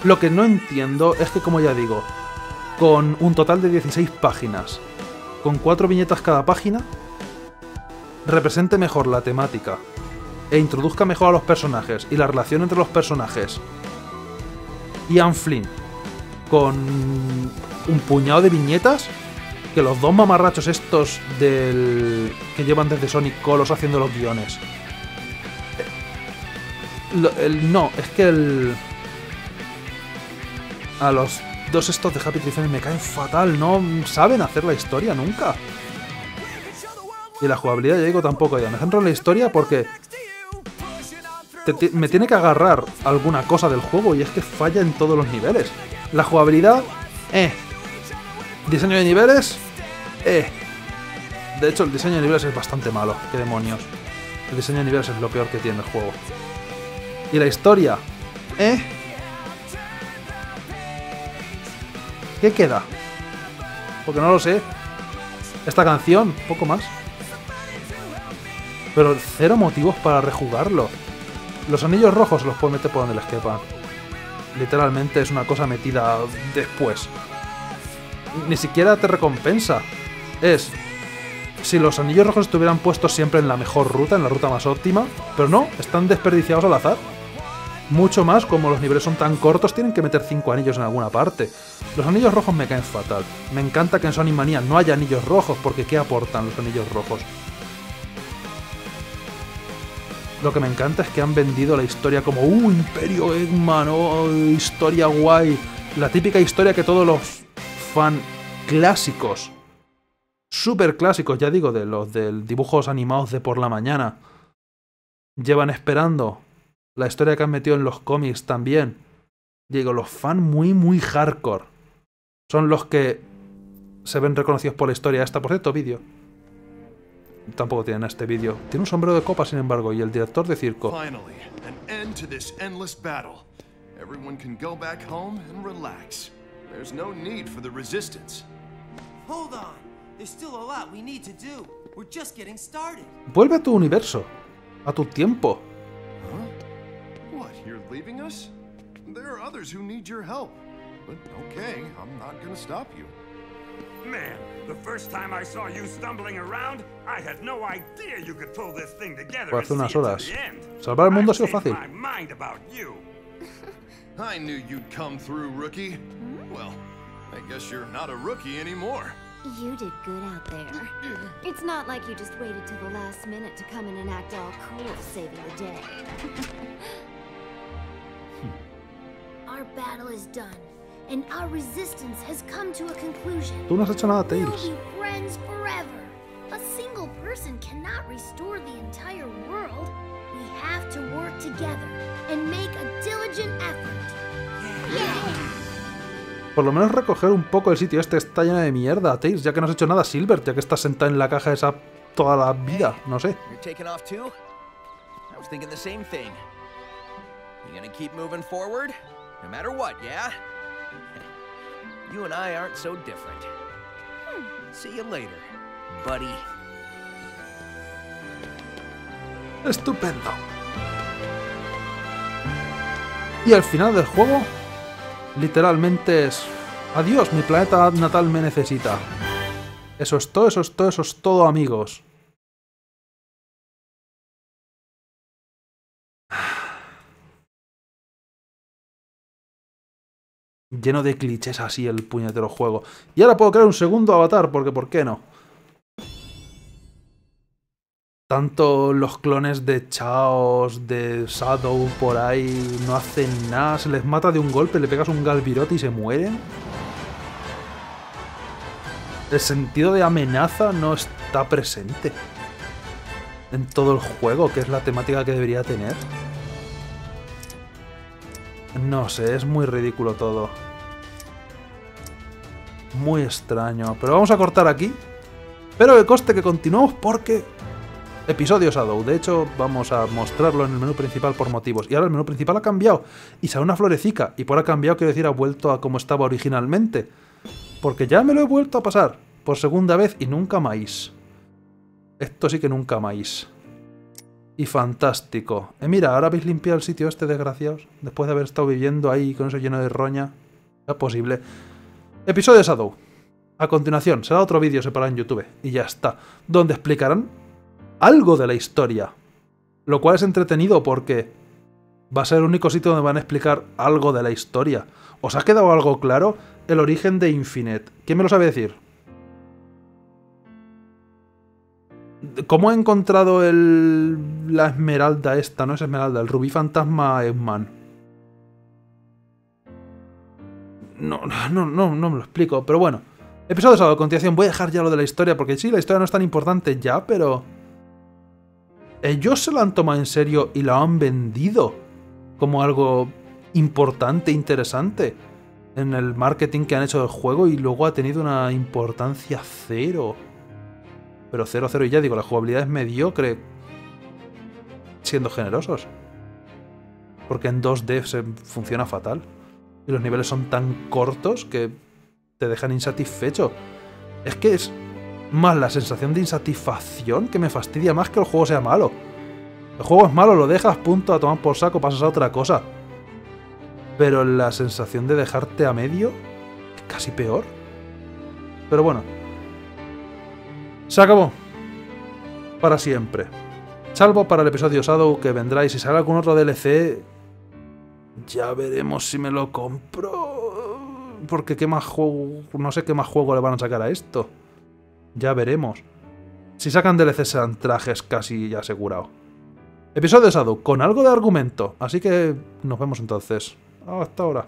Lo que no entiendo es que, como ya digo, con un total de 16 páginas, con 4 viñetas cada página, represente mejor la temática e introduzca mejor a los personajes y la relación entre los personajes. Ian Flynn, con un puñado de viñetas, que los dos mamarrachos estos del que llevan desde Sonic Colors haciendo los guiones. No, es que el... a los dos estos de Happy Tree Friends me caen fatal, no saben hacer la historia nunca. Y la jugabilidad, ya digo, tampoco. Ya me centro en la historia porque me tiene que agarrar alguna cosa del juego, y es que falla en todos los niveles. La jugabilidad, diseño de niveles, de hecho el diseño de niveles es bastante malo, qué demonios. El diseño de niveles es lo peor que tiene el juego. Y la historia, ¿qué queda? Porque no lo sé. Esta canción, poco más. Pero cero motivos para rejugarlo. Los anillos rojos los puedo meter por donde les quepa. Literalmente es una cosa metida después. Ni siquiera te recompensa. Es... si los anillos rojos estuvieran puestos siempre en la mejor ruta, en la ruta más óptima, pero no, están desperdiciados al azar. Mucho más, como los niveles son tan cortos, tienen que meter 5 anillos en alguna parte. Los anillos rojos me caen fatal. Me encanta que en Sonic Mania no haya anillos rojos, porque ¿qué aportan los anillos rojos? Lo que me encanta es que han vendido la historia como Imperio Eggman, historia guay. La típica historia que todos los fan clásicos, super clásicos, ya digo, de los de dibujos animados de por la mañana, llevan esperando. La historia que han metido en los cómics también. Digo, los fans muy hardcore son los que se ven reconocidos por la historia esta. Por cierto, vídeo. Tampoco tienen este vídeo. Tiene un sombrero de copa, sin embargo, y el director de circo. Finally, an end to this endless battle. Everyone can go back home and relax. There's no need for the resistance. Hold on. There's still a lot we need to do. We're just getting started. Vuelve a tu universo, a tu tiempo. leaving us? There are others who need your help. But okay, I'm not gonna stop you. Man, the first time I saw you stumbling around, I had no idea you could pull this thing together. Por hace unas horas. Salvar el mundo ha sido fácil. I knew you'd come through, rookie. Well, I guess you're not a rookie anymore. You did good out there. It's not like you just waited till the last minute to come in and act all cool, saving the day. Our battle is done, and our resistance has come to a conclusion. Tú no has hecho nada, Tails. We'll be friends forever. A single person cannot restore the entire world. We have to work together and make a diligent effort. Yeah. Por lo menos recoger un poco el sitio. Este está lleno de mierda, Tails, ya que no has hecho nada. Silver, ya que estás sentada en la caja esa toda la vida, no sé. Estupendo. Y al final del juego... literalmente es... adiós, mi planeta natal me necesita. Eso es todo, eso es todo, eso es todo, amigos. Lleno de clichés así el puñetero juego. Y ahora puedo crear un segundo avatar, porque ¿por qué no? Tanto los clones de Chao, de Shadow por ahí, no hacen nada, se les mata de un golpe, le pegas un galvirote y se mueren. El sentido de amenaza no está presente en todo el juego, que es la temática que debería tener. No sé, es muy ridículo todo. Muy extraño, pero vamos a cortar aquí. Pero que conste que continuamos porque... episodio Shadow, de hecho vamos a mostrarlo en el menú principal por motivos. Y ahora el menú principal ha cambiado y sale una florecica. Y por ha cambiado quiero decir ha vuelto a como estaba originalmente. Porque ya me lo he vuelto a pasar por segunda vez y nunca más. Esto sí que nunca más. Y fantástico. Mira, ahora habéis limpiado el sitio este, desgraciados. Después de haber estado viviendo ahí con eso lleno de roña. Es posible. Episodio Shadow. A continuación será otro vídeo separado en YouTube. Y ya está. Donde explicarán... algo de la historia, lo cual es entretenido porque va a ser el único sitio donde van a explicar algo de la historia. ¿Os ha quedado algo claro? El origen de Infinite. ¿Quién me lo sabe decir? ¿Cómo he encontrado la esmeralda esta? No es esmeralda, el rubí fantasma Eggman. No me lo explico, pero bueno. Episodio Shadow, a continuación voy a dejar ya lo de la historia porque sí, la historia no es tan importante ya, pero... ellos se la han tomado en serio y la han vendido como algo importante, interesante en el marketing que han hecho del juego y luego ha tenido una importancia cero. Pero cero, y ya digo, la jugabilidad es mediocre, siendo generosos. Porque en 2D se funciona fatal. Y los niveles son tan cortos que te dejan insatisfecho. Es que es... más la sensación de insatisfacción que me fastidia más que el juego sea malo. El juego es malo, lo dejas, punto, a tomar por saco, pasas a otra cosa. Pero la sensación de dejarte a medio es casi peor. Pero bueno. Se acabó. Para siempre. Salvo para el episodio Shadow que vendrá y si sale algún otro DLC... ya veremos si me lo compro... porque qué más juego... no sé qué más juego le van a sacar a esto. Ya veremos. Si sacan DLC serán trajes casi asegurado. Episodio Shadow, con algo de argumento. Así que nos vemos entonces. Hasta ahora.